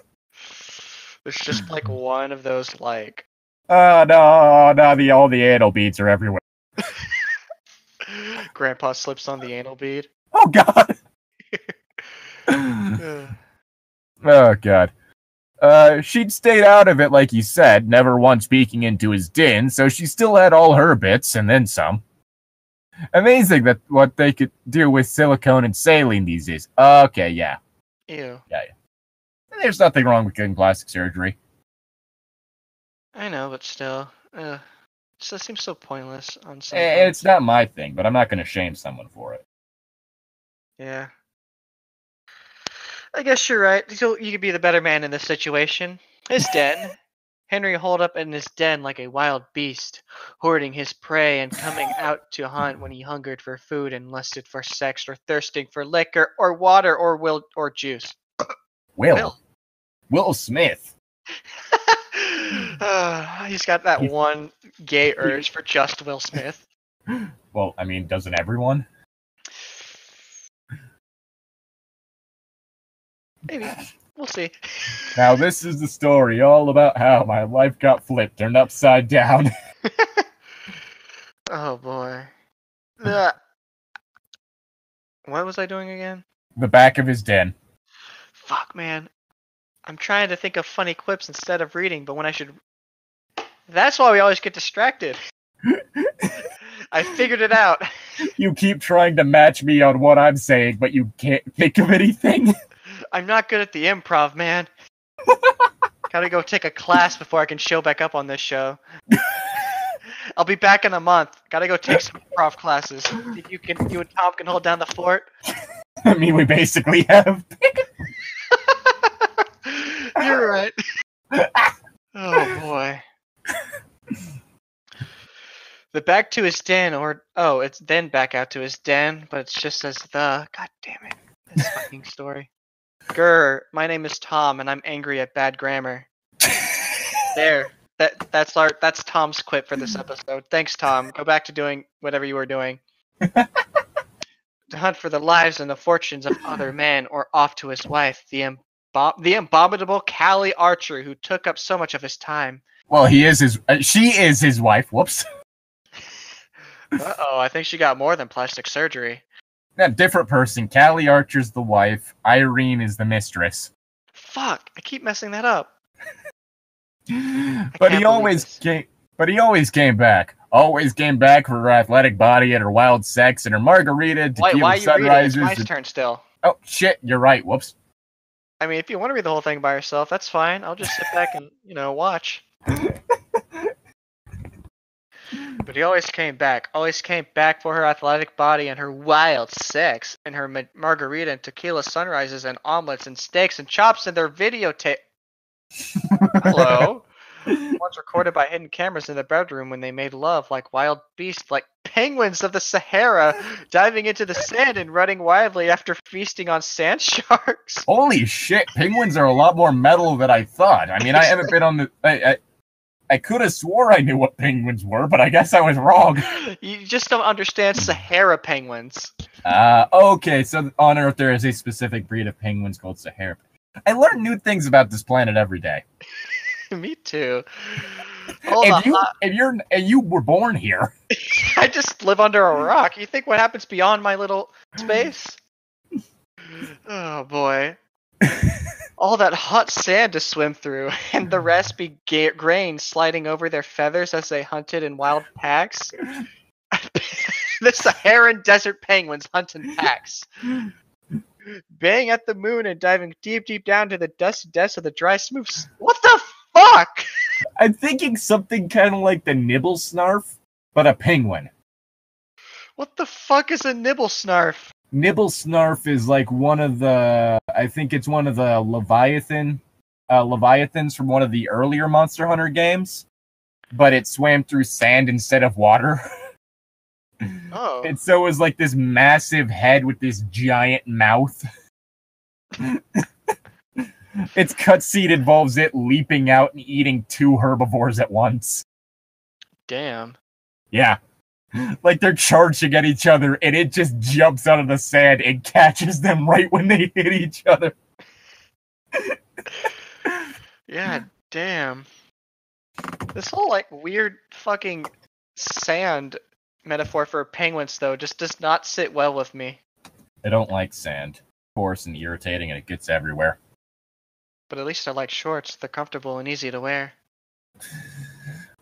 There's just, like, one of those, like... Oh, no, no, the, all the anal beads are everywhere. Grandpa slips on the anal bead. Oh, God! Oh, God. Uh, she'd stayed out of it, like you said, never once peeking into his din, so she still had all her bits, and then some. Amazing that what they could do with silicone and saline these days. Okay, yeah. Ew. Yeah, yeah. There's nothing wrong with getting plastic surgery. I know, but still. Uh, it seems so pointless on some. It's not my thing, but I'm not going to shame someone for it. Yeah. I guess you're right. So you could be the better man in this situation. His den. Henry holed up in his den like a wild beast, hoarding his prey and coming out to hunt when he hungered for food and lusted for sex or thirsting for liquor or water or will or juice. Will. Will, Will Smith. uh, he's got that one gay urge for just Will Smith. Well, I mean, doesn't everyone? Maybe. We'll see. Now, this is the story all about how my life got flipped, turned upside down. Oh, boy. The... What was I doing again? The back of his den. Fuck, man. I'm trying to think of funny quips instead of reading, but when I should... That's why we always get distracted. I figured it out. You keep trying to match me on what I'm saying, but you can't think of anything. I'm not good at the improv, man. Gotta go take a class before I can show back up on this show. I'll be back in a month. Gotta go take some improv classes. You can, you and Tom can hold down the fort. I mean, we basically have. You're right. Oh, boy. The back to his den, or... Oh, it's then back out to his den, but it's just as the... God damn it. This fucking story. Grr, my name is Tom, and I'm angry at bad grammar. There. That that's our that's Tom's quip for this episode. Thanks, Tom. Go back to doing whatever you were doing. To hunt for the lives and the fortunes of other men, or off to his wife, the imbo- the abominable Callie Archer, who took up so much of his time. Well, he is his. Uh, she is his wife. Whoops. Uh oh, I think she got more than plastic surgery. A different person. Callie Archer's the wife. Irene is the mistress. Fuck! I keep messing that up. but he always this. came. But he always came back. Always came back for her athletic body and her wild sex and her margarita. Tequila, why? Why you reading? It's my and... turn still. Oh shit! You're right. Whoops. I mean, if you want to read the whole thing by yourself, that's fine. I'll just sit back and you know watch. But he always came back, always came back for her athletic body and her wild sex and her ma- margarita and tequila sunrises and omelets and steaks and chops and their videotape. Hello? Once recorded by hidden cameras in the bedroom when they made love like wild beasts, like penguins of the Sahara, diving into the sand and running wildly after feasting on sand sharks. Holy shit, penguins are a lot more metal than I thought. I mean, I haven't been on the... I, I, I could have swore I knew what penguins were, but I guess I was wrong. You just don't understand Sahara penguins. Uh, okay, so on Earth there is a specific breed of penguins called Sahara. I learn new things about this planet every day. Me too. If you, if you're, if you were born here. I just live under a rock. You think what happens beyond my little space? Oh, boy. All that hot sand to swim through, and the raspy ga- grain sliding over their feathers as they hunted in wild packs. The Saharan desert penguins hunt in packs. Bang at the moon and diving deep, deep down to the dusty depths of the dry smooth... S- what the fuck? I'm thinking something kind of like the nibble snarf, but a penguin. What the fuck is a nibble snarf? Nibble snarf is like one of the, I think it's one of the Leviathan, uh, Leviathans from one of the earlier Monster Hunter games. but it swam through sand instead of water. Oh. And so it was like this massive head with this giant mouth. Its cutscene involves it leaping out and eating two herbivores at once. Damn. Yeah. Like they're charging at each other and it just jumps out of the sand and catches them right when they hit each other. Yeah, damn. This whole like weird fucking sand metaphor for penguins though just does not sit well with me. I don't like sand. Coarse and irritating and it gets everywhere. But at least I like shorts. They're comfortable and easy to wear.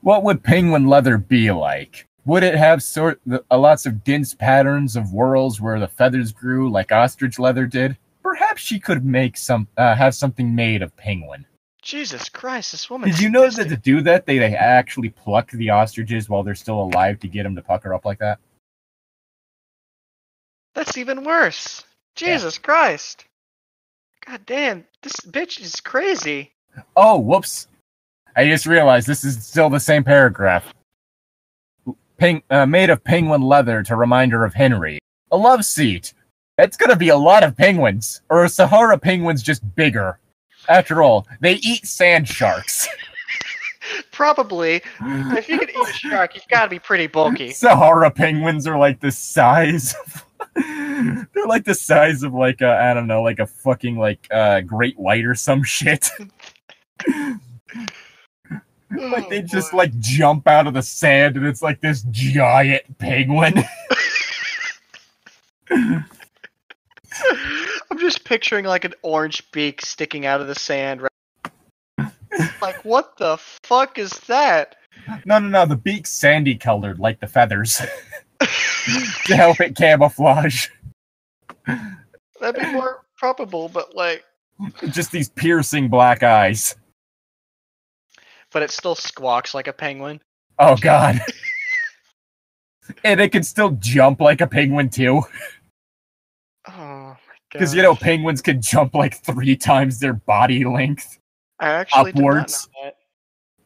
What would penguin leather be like? Would it have sort of, uh, lots of dense patterns of whorls where the feathers grew like ostrich leather did? Perhaps she could make some, uh, have something made of penguin. Jesus Christ, this woman! Did you notice that to do that, they, they actually pluck the ostriches while they're still alive to get them to pucker up like that? That's even worse. Jesus yeah. Christ. God damn, this bitch is crazy. Oh, whoops. I just realized this is still the same paragraph. Ping, uh, made of penguin leather to remind her of Henry. A love seat. That's gonna be a lot of penguins. Or a Sahara penguin's just bigger. After all, they eat sand sharks. Probably. If you could eat a shark, you've gotta be pretty bulky. Sahara penguins are like the size of... They're like the size of like, a, I don't know, like a fucking like uh, great white or some shit. Like they just like jump out of the sand and it's like this giant penguin. I'm just picturing like an orange beak sticking out of the sand. Right? Like what the fuck is that? No, no, no. The beak's sandy colored like the feathers. To help it camouflage. That'd be more probable, but like... Just these piercing black eyes. But it still squawks like a penguin. Oh, God. And it can still jump like a penguin, too. Oh, my God. Because, you know, penguins can jump like three times their body length. I actually upwards. Did not know that.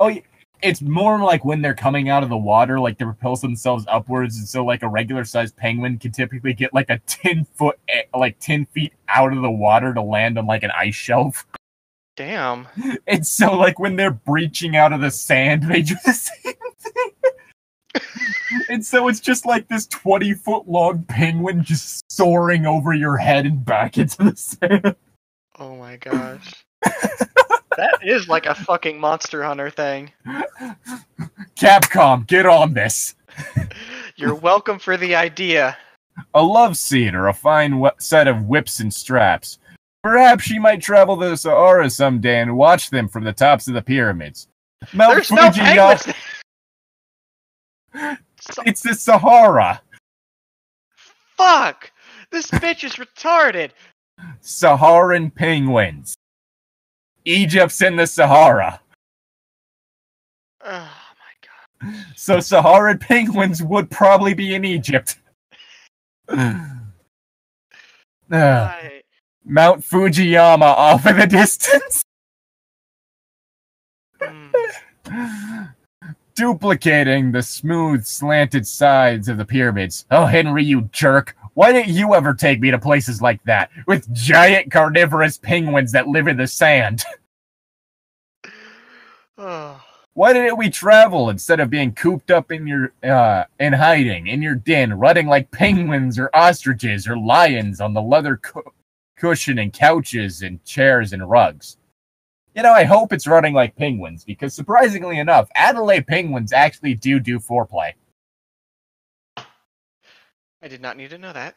Oh, yeah. It's more like when they're coming out of the water, like they propel themselves upwards, and so like a regular-sized penguin can typically get like a ten foot, like ten feet out of the water to land on like an ice shelf. Damn. And so like when they're breaching out of the sand, they do the same thing. And so it's just like this twenty foot long penguin just soaring over your head and back into the sand. Oh my gosh. That is like a fucking Monster Hunter thing. Capcom, get on this. You're welcome for the idea. A love seat or a fine wh- set of whips and straps. Perhaps she might travel to the Sahara someday and watch them from the tops of the pyramids. Mount There's Fuji no penguins. It's the Sahara. Fuck! This bitch is retarded. Saharan penguins. Egypt's in the Sahara. Oh my God. So Saharan penguins would probably be in Egypt. Right. Mount Fujiyama off in the distance. Mm. Duplicating the smooth, slanted sides of the pyramids. Oh, Henry, you jerk. Why didn't you ever take me to places like that, with giant carnivorous penguins that live in the sand? Oh. Why didn't we travel instead of being cooped up in your, uh, in hiding, in your den, rutting like penguins or ostriches or lions on the leather cu- cushion and couches and chairs and rugs? You know, I hope it's rutting like penguins, because surprisingly enough, Adelaide penguins actually do do foreplay. I did not need to know that.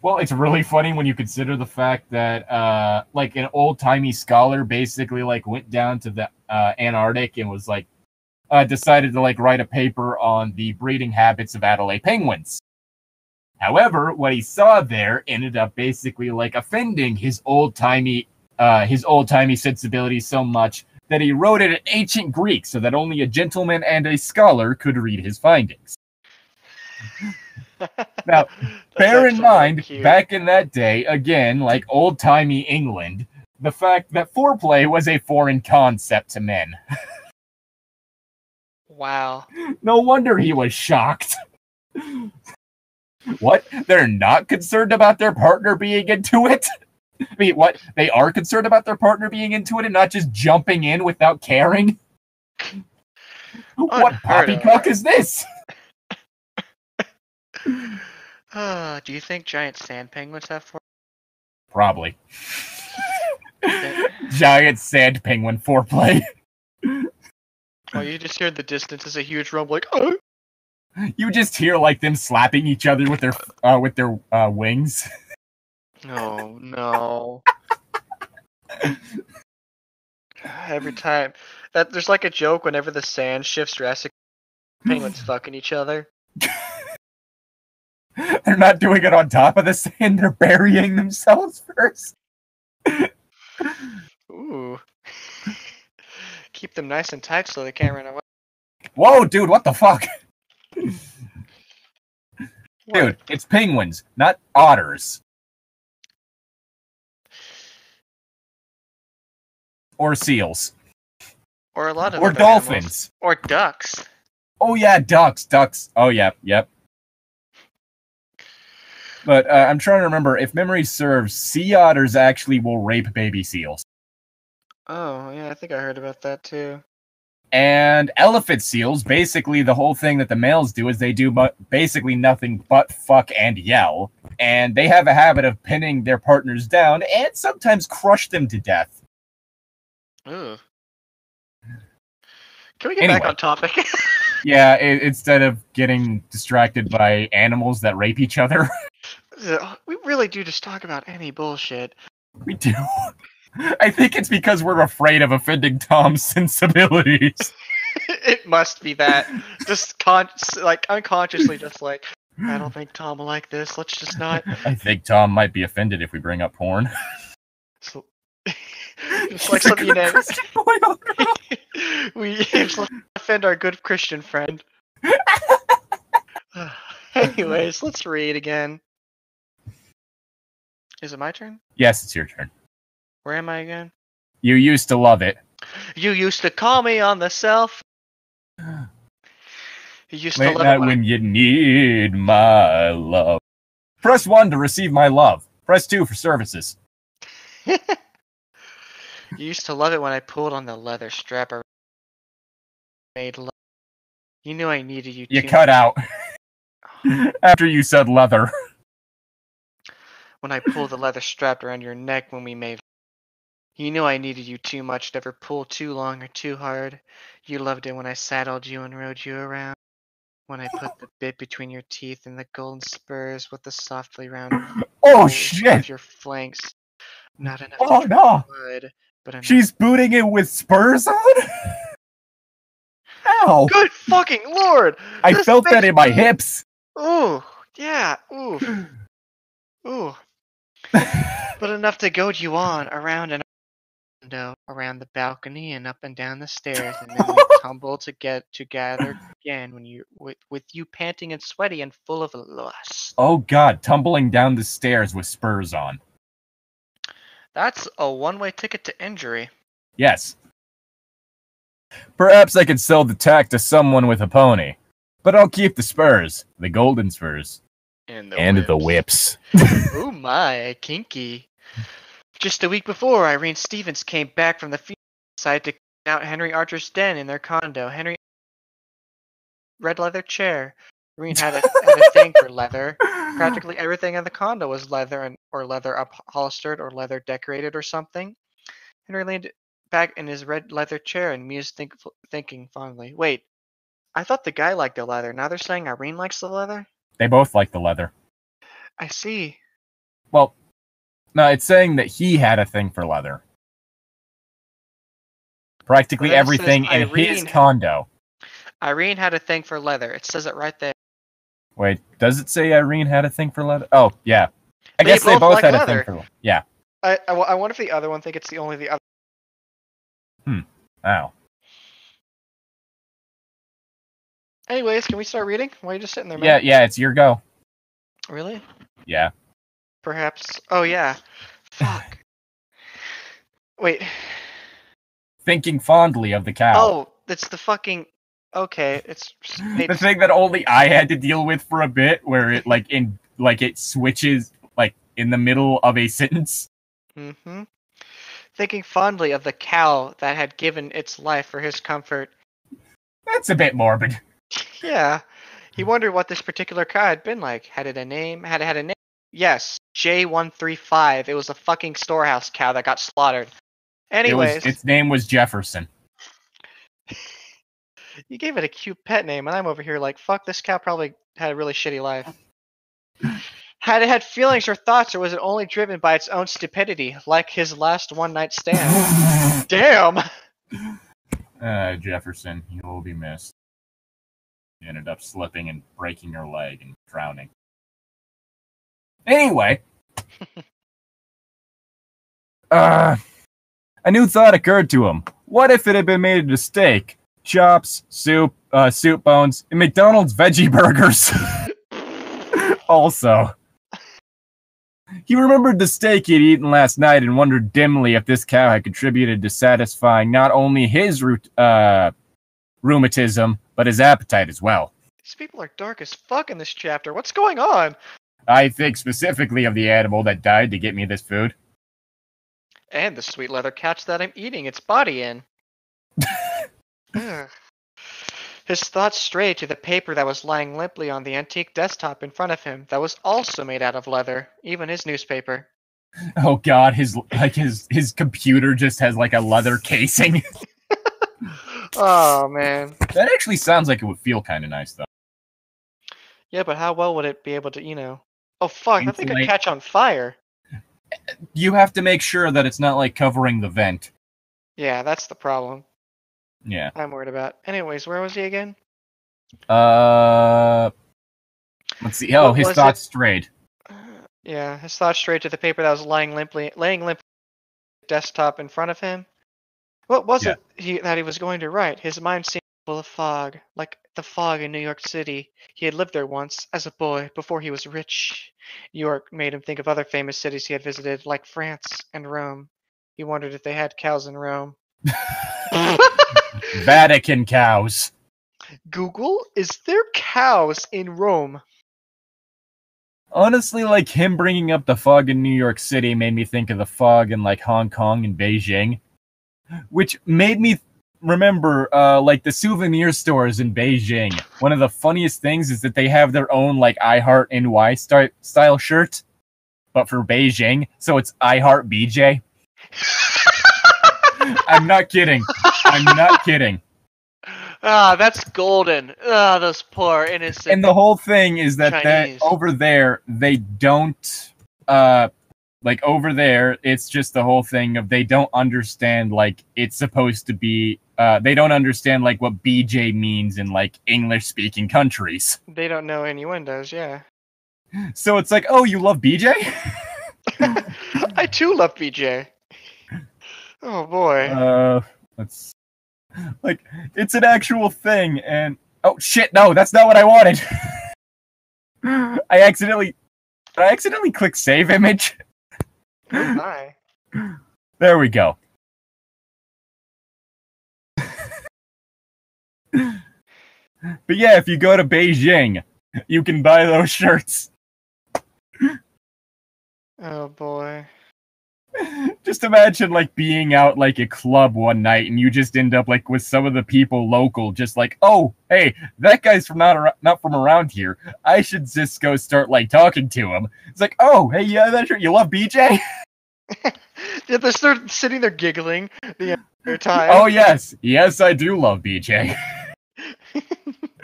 Well, it's really funny when you consider the fact that, uh, like, an old-timey scholar basically, like, went down to the uh, Antarctic and was, like, uh, decided to, like, write a paper on the breeding habits of Adelaide penguins. However, what he saw there ended up basically, like, offending his old-timey, uh, his old-timey sensibility so much that he wrote it in ancient Greek so that only a gentleman and a scholar could read his findings. Now, bear in mind, back in that day, again, like old-timey England, the fact that foreplay was a foreign concept to men. Wow. No wonder he was shocked. What? They're not concerned about their partner being into it? I mean, what? They are concerned about their partner being into it and not just jumping in without caring? What poppycock is this? Uh, do you think giant sand penguins have foreplay? Probably. Giant sand penguin foreplay. Oh, you just hear in the distance is a huge rumble, like, oh! You just hear, like, them slapping each other with their, uh, with their, uh, wings. Oh, no. Every time. that There's, like, a joke whenever the sand shifts drastically. Penguins fucking each other. They're not doing it on top of the sand. They're burying themselves first. Ooh. Keep them nice and tight so they can't run away. Whoa, dude, what the fuck? Dude, what? It's penguins, not otters. Or seals. Or a lot of Or dolphins. Animals. Or ducks. Oh yeah, ducks, ducks. Oh yeah, yep. But uh, I'm trying to remember, if memory serves, sea otters actually will rape baby seals. Oh, yeah, I think I heard about that too. And elephant seals, basically the whole thing that the males do is they do but basically nothing but fuck and yell. And they have a habit of pinning their partners down and sometimes crush them to death. Ooh. Can we get anyway. back on topic? Yeah, it, instead of getting distracted by animals that rape each other. We really do just talk about any bullshit. We do. I think it's because we're afraid of offending Tom's sensibilities. It must be that. Just con like unconsciously just like, I don't think Tom will like this, let's just not. I think Tom might be offended if we bring up porn. So It's like something we offend our good Christian friend. Anyways, let's read again. Is it my turn? Yes, it's your turn. Where am I again? You used to love it. You used to call me on the cell. You used Late to love night it when I... you need my love. Press one to receive my love. Press two for services. You used to love it when I pulled on the leather strap. I made love. You knew I needed you. You too. Cut out after you said leather. When I pulled the leather strap around your neck when we made, you knew I needed you too much. Never pull too long or too hard. You loved it when I saddled you and rode you around. When I put the bit between your teeth and the golden spurs with the softly rounded oh shit of your flanks. Not enough. Oh no. Wood. But she's booting it with spurs on? Ow! Good fucking lord! I this felt that in my me... hips! Ooh, yeah, ooh. Ooh. But enough to goad you on, around and around, around the balcony and up and down the stairs, and then we tumble to get together again when you, with, with you panting and sweaty and full of lust. Oh god, tumbling down the stairs with spurs on. That's a one-way ticket to injury. Yes. Perhaps I could sell the tack to someone with a pony. But I'll keep the spurs. The golden spurs. And the and whips. The whips. Oh my, kinky. Just a week before, Irene Stevens came back from the field side to clean out Henry Archer's den in their condo. Henry... Red leather chair. Irene had a, had a thing for leather. Practically everything in the condo was leather and or leather upholstered or leather decorated or something. Henry leaned back in his red leather chair and mused think, thinking fondly. Wait, I thought the guy liked the leather. Now they're saying Irene likes the leather? They both like the leather. I see. Well, no, it's saying that he had a thing for leather. Practically well, everything in Irene, his condo. Irene had a thing for leather. It says it right there. Wait, does it say Irene had a thing for leather? Oh, yeah. I they guess both they both like had leather. a thing for leather. Yeah. I, I, I wonder if the other one think it's the only the other. Hmm. Wow. Anyways, can we start reading? Why are you just sitting there, man? Yeah, yeah, it's your go. Really? Yeah. Perhaps. Oh, yeah. Fuck. Wait. Thinking fondly of the cow. Oh, that's the fucking... okay, it's maybe the thing that only I had to deal with for a bit, where it like in like it switches like in the middle of a sentence. Mm-hmm. Thinking fondly of the cow that had given its life for his comfort. That's a bit morbid. Yeah. He wondered what this particular cow had been like. Had it a name? Had it had a name? Yes, J one three five. It was a fucking storehouse cow that got slaughtered. Anyways. It was, its name was Jefferson. You gave it a cute pet name, and I'm over here like, fuck, this cow probably had a really shitty life. Had it had feelings or thoughts, or was it only driven by its own stupidity, like his last one-night stand? Damn! Uh, Jefferson, you will be missed. You ended up slipping and breaking your leg and drowning. Anyway, uh, a new thought occurred to him. What if it had been made into steak, chops, soup, uh, soup bones, and McDonald's veggie burgers? Also, he remembered the steak he had eaten last night and wondered dimly if this cow had contributed to satisfying not only his uh, rheumatism, but his appetite as well. These people are dark as fuck in this chapter. What's going on? I think specifically of the animal that died to get me this food. And the sweet leather couch that I'm eating its body in. His thoughts strayed to the paper that was lying limply on the antique desktop in front of him that was also made out of leather, even his newspaper. Oh god, his like his, his computer just has like a leather casing. Oh man. That actually sounds like it would feel kind of nice though. Yeah, but how well would it be able to, you know... Oh, fuck, insulate. That thing could catch on fire. You have to make sure that it's not, like, covering the vent. Yeah, that's the problem. Yeah. I'm worried about. Anyways, where was he again? Uh... Let's see. Oh, what his thoughts it? strayed. Yeah, his thoughts strayed to the paper that was lying limply... Laying limply... desktop in front of him. What was yeah. it he, that he was going to write? His mind seemed full of fog, like... the fog in New York City. He had lived there once, as a boy, before he was rich. New York made him think of other famous cities he had visited, like France and Rome. He wondered if they had cows in Rome. Vatican cows. Google, is there cows in Rome? Honestly, like, him bringing up the fog in New York City made me think of the fog in, like, Hong Kong and Beijing. Which made me... Remember, uh, like, the souvenir stores in Beijing, one of the funniest things is that they have their own, like, I Heart N Y style, style shirt, but for Beijing, so it's I Heart B J. I'm not kidding. I'm not kidding. Ah, that's golden. Ah, those poor, innocent And the whole thing is that, that over there, they don't, uh... Like, over there, it's just the whole thing of they don't understand, like, it's supposed to be... Uh, they don't understand, like, what B J means in, like, English-speaking countries. They don't know innuendos, yeah. So it's like, oh, you love B J? I, too, love B J. Oh, boy. Uh, let's... Like, it's an actual thing, and... Oh, shit, no, that's not what I wanted! I accidentally... I accidentally clicked save image? Oh my. There we go. But yeah, if you go to Beijing, you can buy those shirts. Oh boy. Just imagine like being out like a club one night and you just end up like with some of the people local just like, "Oh, hey, that guy's from not ar- not from around here. I should just go start like talking to him." It's like, "Oh, hey, yeah, that's right. You love B J?" Yeah, they're sort of sitting there giggling the entire time. Oh, yes. Yes, I do love B J. And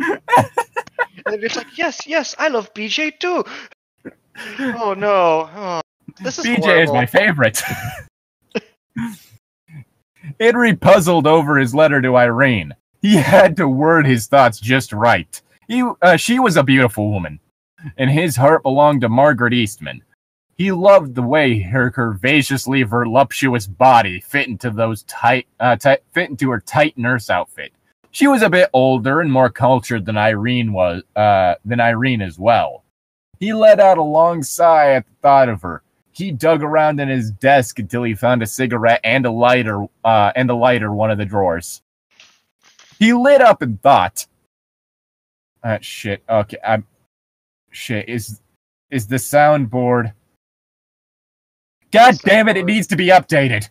it's like, yes, yes, I love B J too. Oh, no. Oh, this is B J horrible. Is my favorite. Henry puzzled over his letter to Irene. He had to word his thoughts just right. He, uh, she was a beautiful woman, and his heart belonged to Margaret Eastman. He loved the way her curvaceously voluptuous body fit into those tight, uh, tight, fit into her tight nurse outfit. She was a bit older and more cultured than Irene was, uh, than Irene as well. He let out a long sigh at the thought of her. He dug around in his desk until he found a cigarette and a lighter, uh, and a lighter one of the drawers. He lit up and thought. Uh, shit. Okay, I'm... Shit, is is the soundboard... God soundboard. Damn it, it needs to be updated.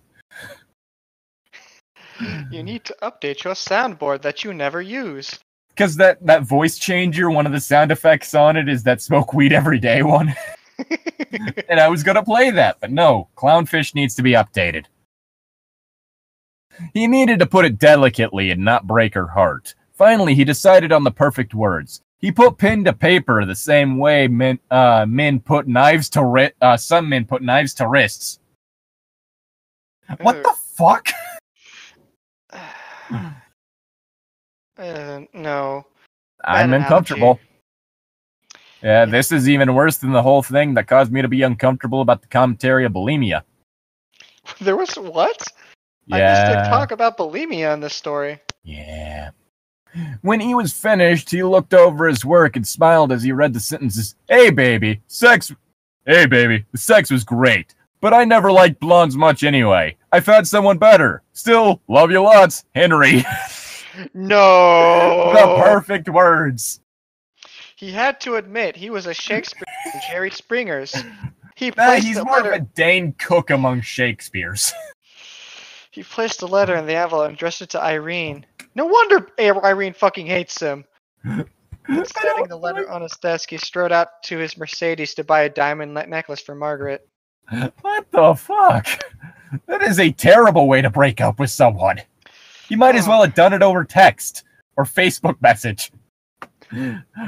You need to update your soundboard that you never use. Because that, that voice changer, one of the sound effects on it is that smoke weed every day one. And I was going to play that, but no. Clownfish needs to be updated. He needed to put it delicately and not break her heart. Finally, he decided on the perfect words. He put pen to paper the same way men, uh, men put knives to ri- uh, some men put knives to wrists. What uh, the fuck? Uh, no. I'm uncomfortable. Yeah, this is even worse than the whole thing that caused me to be uncomfortable about the commentary of bulimia. There was what? Yeah. I used to talk about bulimia in this story. Yeah. When he was finished, he looked over his work and smiled as he read the sentences. Hey, baby, sex... Hey, baby, the sex was great. But I never liked blondes much anyway. I found someone better. Still, love you lots, Henry. No! The perfect words. He had to admit he was a Shakespeare and Jerry Springer's. He nah, he's more letter... of a Dane Cook among Shakespeare's. He placed a letter in the envelope and addressed it to Irene. No wonder Irene fucking hates him. Setting the letter on his desk, he strode out to his Mercedes to buy a diamond necklace for Margaret. What the fuck? That is a terrible way to break up with someone. You might as well have done it over text or Facebook message.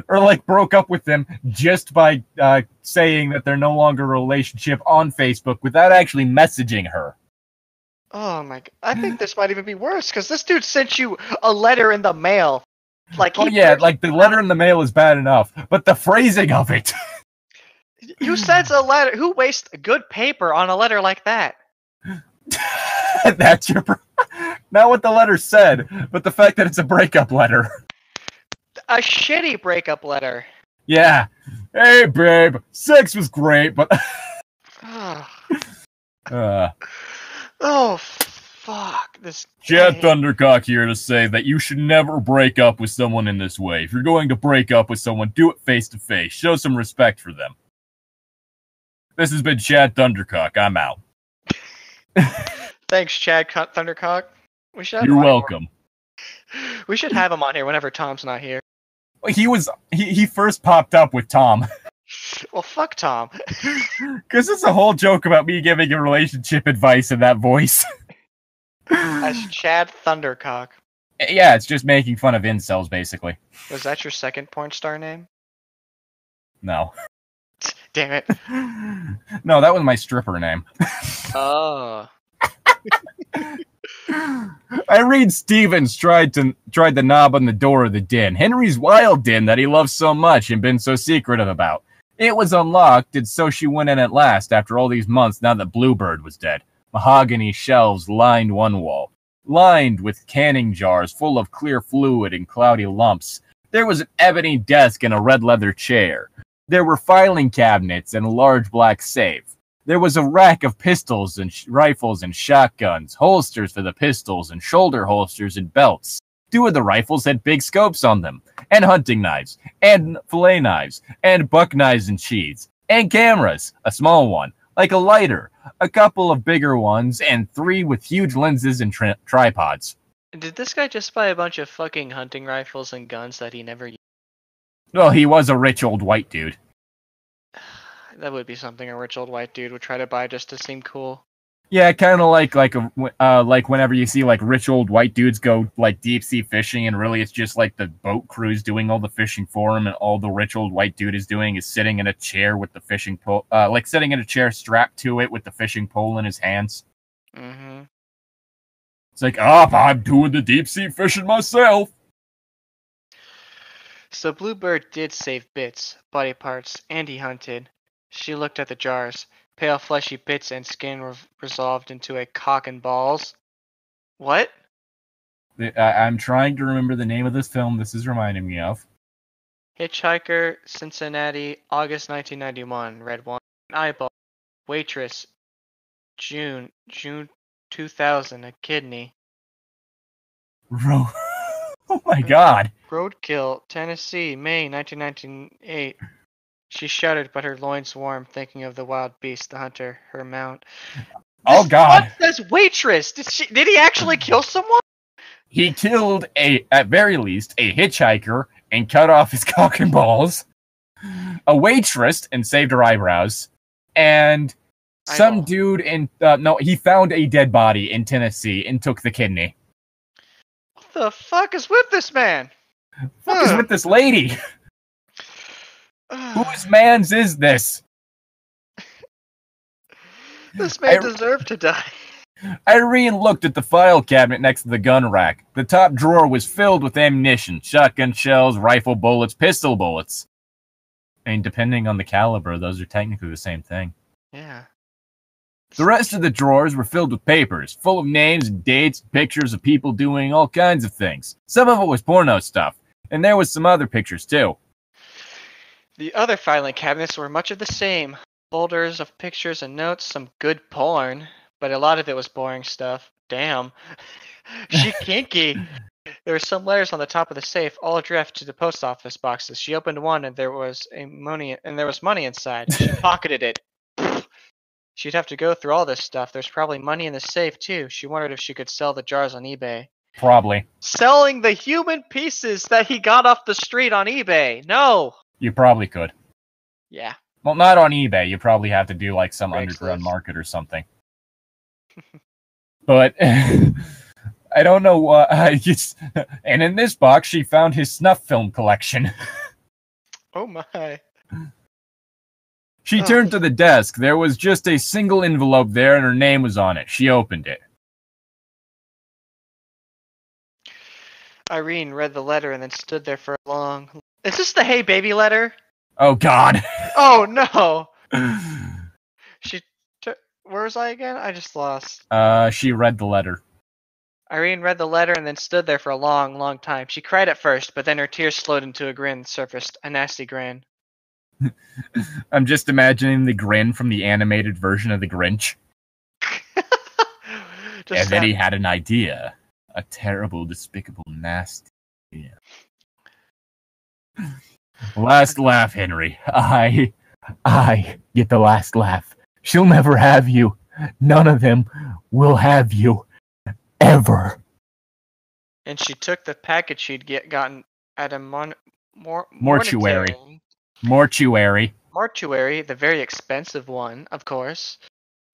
Or like broke up with them just by uh, saying that they're no longer a relationship on Facebook without actually messaging her. Oh my! I think this might even be worse because this dude sent you a letter in the mail. Like, oh yeah, like the letter in the mail is bad enough, but the phrasing of it. Who sends a letter? Who wastes good paper on a letter like that? That's your not what the letter said, but the fact that it's a breakup letter. A shitty breakup letter. Yeah. Hey, babe, sex was great, but. uh. Oh, fuck. This Chad Thundercock here to say that you should never break up with someone in this way. If you're going to break up with someone, do it face-to-face. Show some respect for them. This has been Chad Thundercock. I'm out. Thanks, Chad Thundercock. We should have you're welcome. Here. We should have him on here whenever Tom's not here. He was he, he first popped up with Tom. Well, fuck Tom. Because it's a whole joke about me giving a relationship advice in that voice. As Chad Thundercock. Yeah, it's just making fun of incels, basically. Was that your second porn star name? No. Damn it. No, that was my stripper name. Oh. Irene Stevens tried to tried the knob on the door of the den, Henry's wild den that he loves so much and been so secretive about. It was unlocked, and so she went in at last after all these months now that Bluebeard was dead. Mahogany shelves lined one wall, lined with canning jars full of clear fluid and cloudy lumps. There was an ebony desk and a red leather chair. There were filing cabinets and a large black safe. There was a rack of pistols and sh- rifles and shotguns, holsters for the pistols and shoulder holsters and belts. Two of the rifles had big scopes on them, and hunting knives, and fillet knives, and buck knives and sheaths, and cameras, a small one, like a lighter, a couple of bigger ones, and three with huge lenses and tri- tripods. Did this guy just buy a bunch of fucking hunting rifles and guns that he never used? Well, he was a rich old white dude. That would be something a rich old white dude would try to buy just to seem cool. Yeah, kind of like like a, uh, like whenever you see like rich old white dudes go like deep sea fishing, and really it's just like the boat crew's doing all the fishing for him, and all the rich old white dude is doing is sitting in a chair with the fishing pole, uh, like sitting in a chair strapped to it with the fishing pole in his hands. Mm-hmm. It's like, ah, oh, I'm doing the deep sea fishing myself. So Bluebird did save bits, body parts, and he hunted. She looked at the jars. Pale, fleshy bits and skin were resolved into a cock and balls. What? The, I, I'm trying to remember the name of this film this is reminding me of. Hitchhiker, Cincinnati, August nineteen ninety-one, red wine, eyeball, waitress, June, June two thousand, a kidney. Ro- Oh my God. Roadkill, Tennessee, Maine, nineteen ninety-eight. She shuddered, but her loins warmed, thinking of the wild beast, the hunter, her mount. Oh, God. What's this waitress? Did she? Did he actually kill someone? He killed, a, at very least, a hitchhiker and cut off his cock and balls, a waitress and saved her eyebrows, and some dude in... Uh, no, he found a dead body in Tennessee and took the kidney. What the fuck is with this man? What the fuck uh. is with this lady? Whose man's is this? This man I, deserved to die. Irene looked at the file cabinet next to the gun rack. The top drawer was filled with ammunition, shotgun shells, rifle bullets, pistol bullets. And depending on the caliber, those are technically the same thing. Yeah. The rest of the drawers were filled with papers, full of names, dates, pictures of people doing all kinds of things. Some of it was porno stuff, and there was some other pictures too. The other filing cabinets were much of the same. Folders of pictures and notes, some good porn, but a lot of it was boring stuff. Damn. She kinky. There were some letters on the top of the safe, all addressed to the post office boxes. She opened one and there was a money and there was money inside. She pocketed it. She'd have to go through all this stuff. There's probably money in the safe too. She wondered if she could sell the jars on eBay. Probably. Selling the human pieces that he got off the street on eBay. No. You probably could. Yeah. Well, not on eBay. You probably have to do like some Craigslist. Underground market or something. But I don't know why. I just, and in this box, she found his snuff film collection. Oh my. She oh. turned to the desk. There was just a single envelope there and her name was on it. She opened it. Irene read the letter and then stood there for a long... Is this the hey baby letter? Oh God. Oh no. She... T- where was I again? I just lost. Uh, she read the letter. Irene read the letter and then stood there for a long, long time. She cried at first, but then her tears slowed into a grin, surfaced. A nasty grin. I'm just imagining the grin from the animated version of the Grinch. just and that. Then he had an idea. A terrible, despicable, nasty idea. Last laugh, Henry. I, I get the last laugh. She'll never have you. None of them will have you. Ever. And she took the package she'd get gotten at a mon- mor- mortuary. Mortuary. Mortuary, the very expensive one, of course.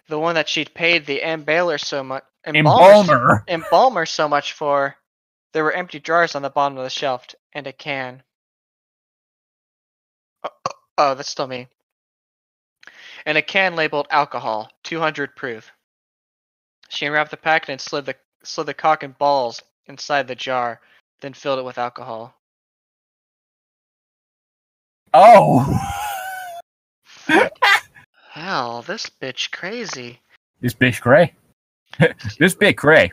The one that she'd paid the embalmer so much. Embalmer. Embalmer. Embalmer so much for. There were empty jars on the bottom of the shelf and a can. Oh, oh, that's still me. And a can labeled alcohol, two hundred proof. She unwrapped the packet and slid the slid the cock and balls inside the jar, then filled it with alcohol. Oh! Hell, this bitch crazy. This bitch cray. This bitch cray.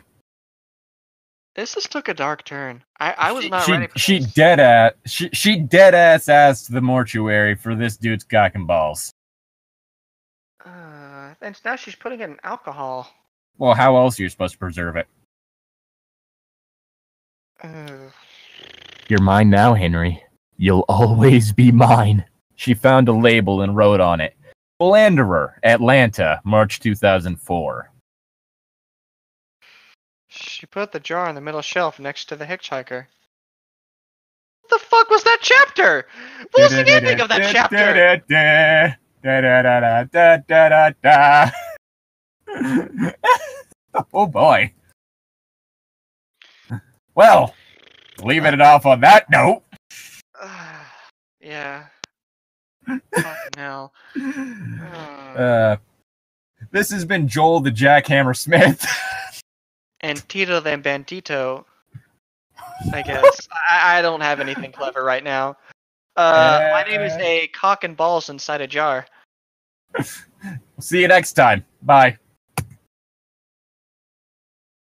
This just took a dark turn. I, I was not she, ready for she this. Dead ass, she, she dead ass asked the mortuary for this dude's cock and balls. Uh, and now she's putting it in alcohol. Well, how else are you supposed to preserve it? Uh... You're mine now, Henry. You'll always be mine. She found a label and wrote on it. Philanderer, Atlanta, March two thousand four. She put the jar on the middle shelf next to the hitchhiker. What the fuck was that chapter? What was the ending of that chapter? Da da da da da da da da. Oh boy. Well, leaving it off on that note. Uh, yeah. Fuck no. Uh. Uh, this has been Joel the Jackhammer Smith. And Tito the Bandito. I guess. I-, I don't have anything clever right now. Uh, uh, my name is A Cock and Balls Inside a Jar. See you next time. Bye.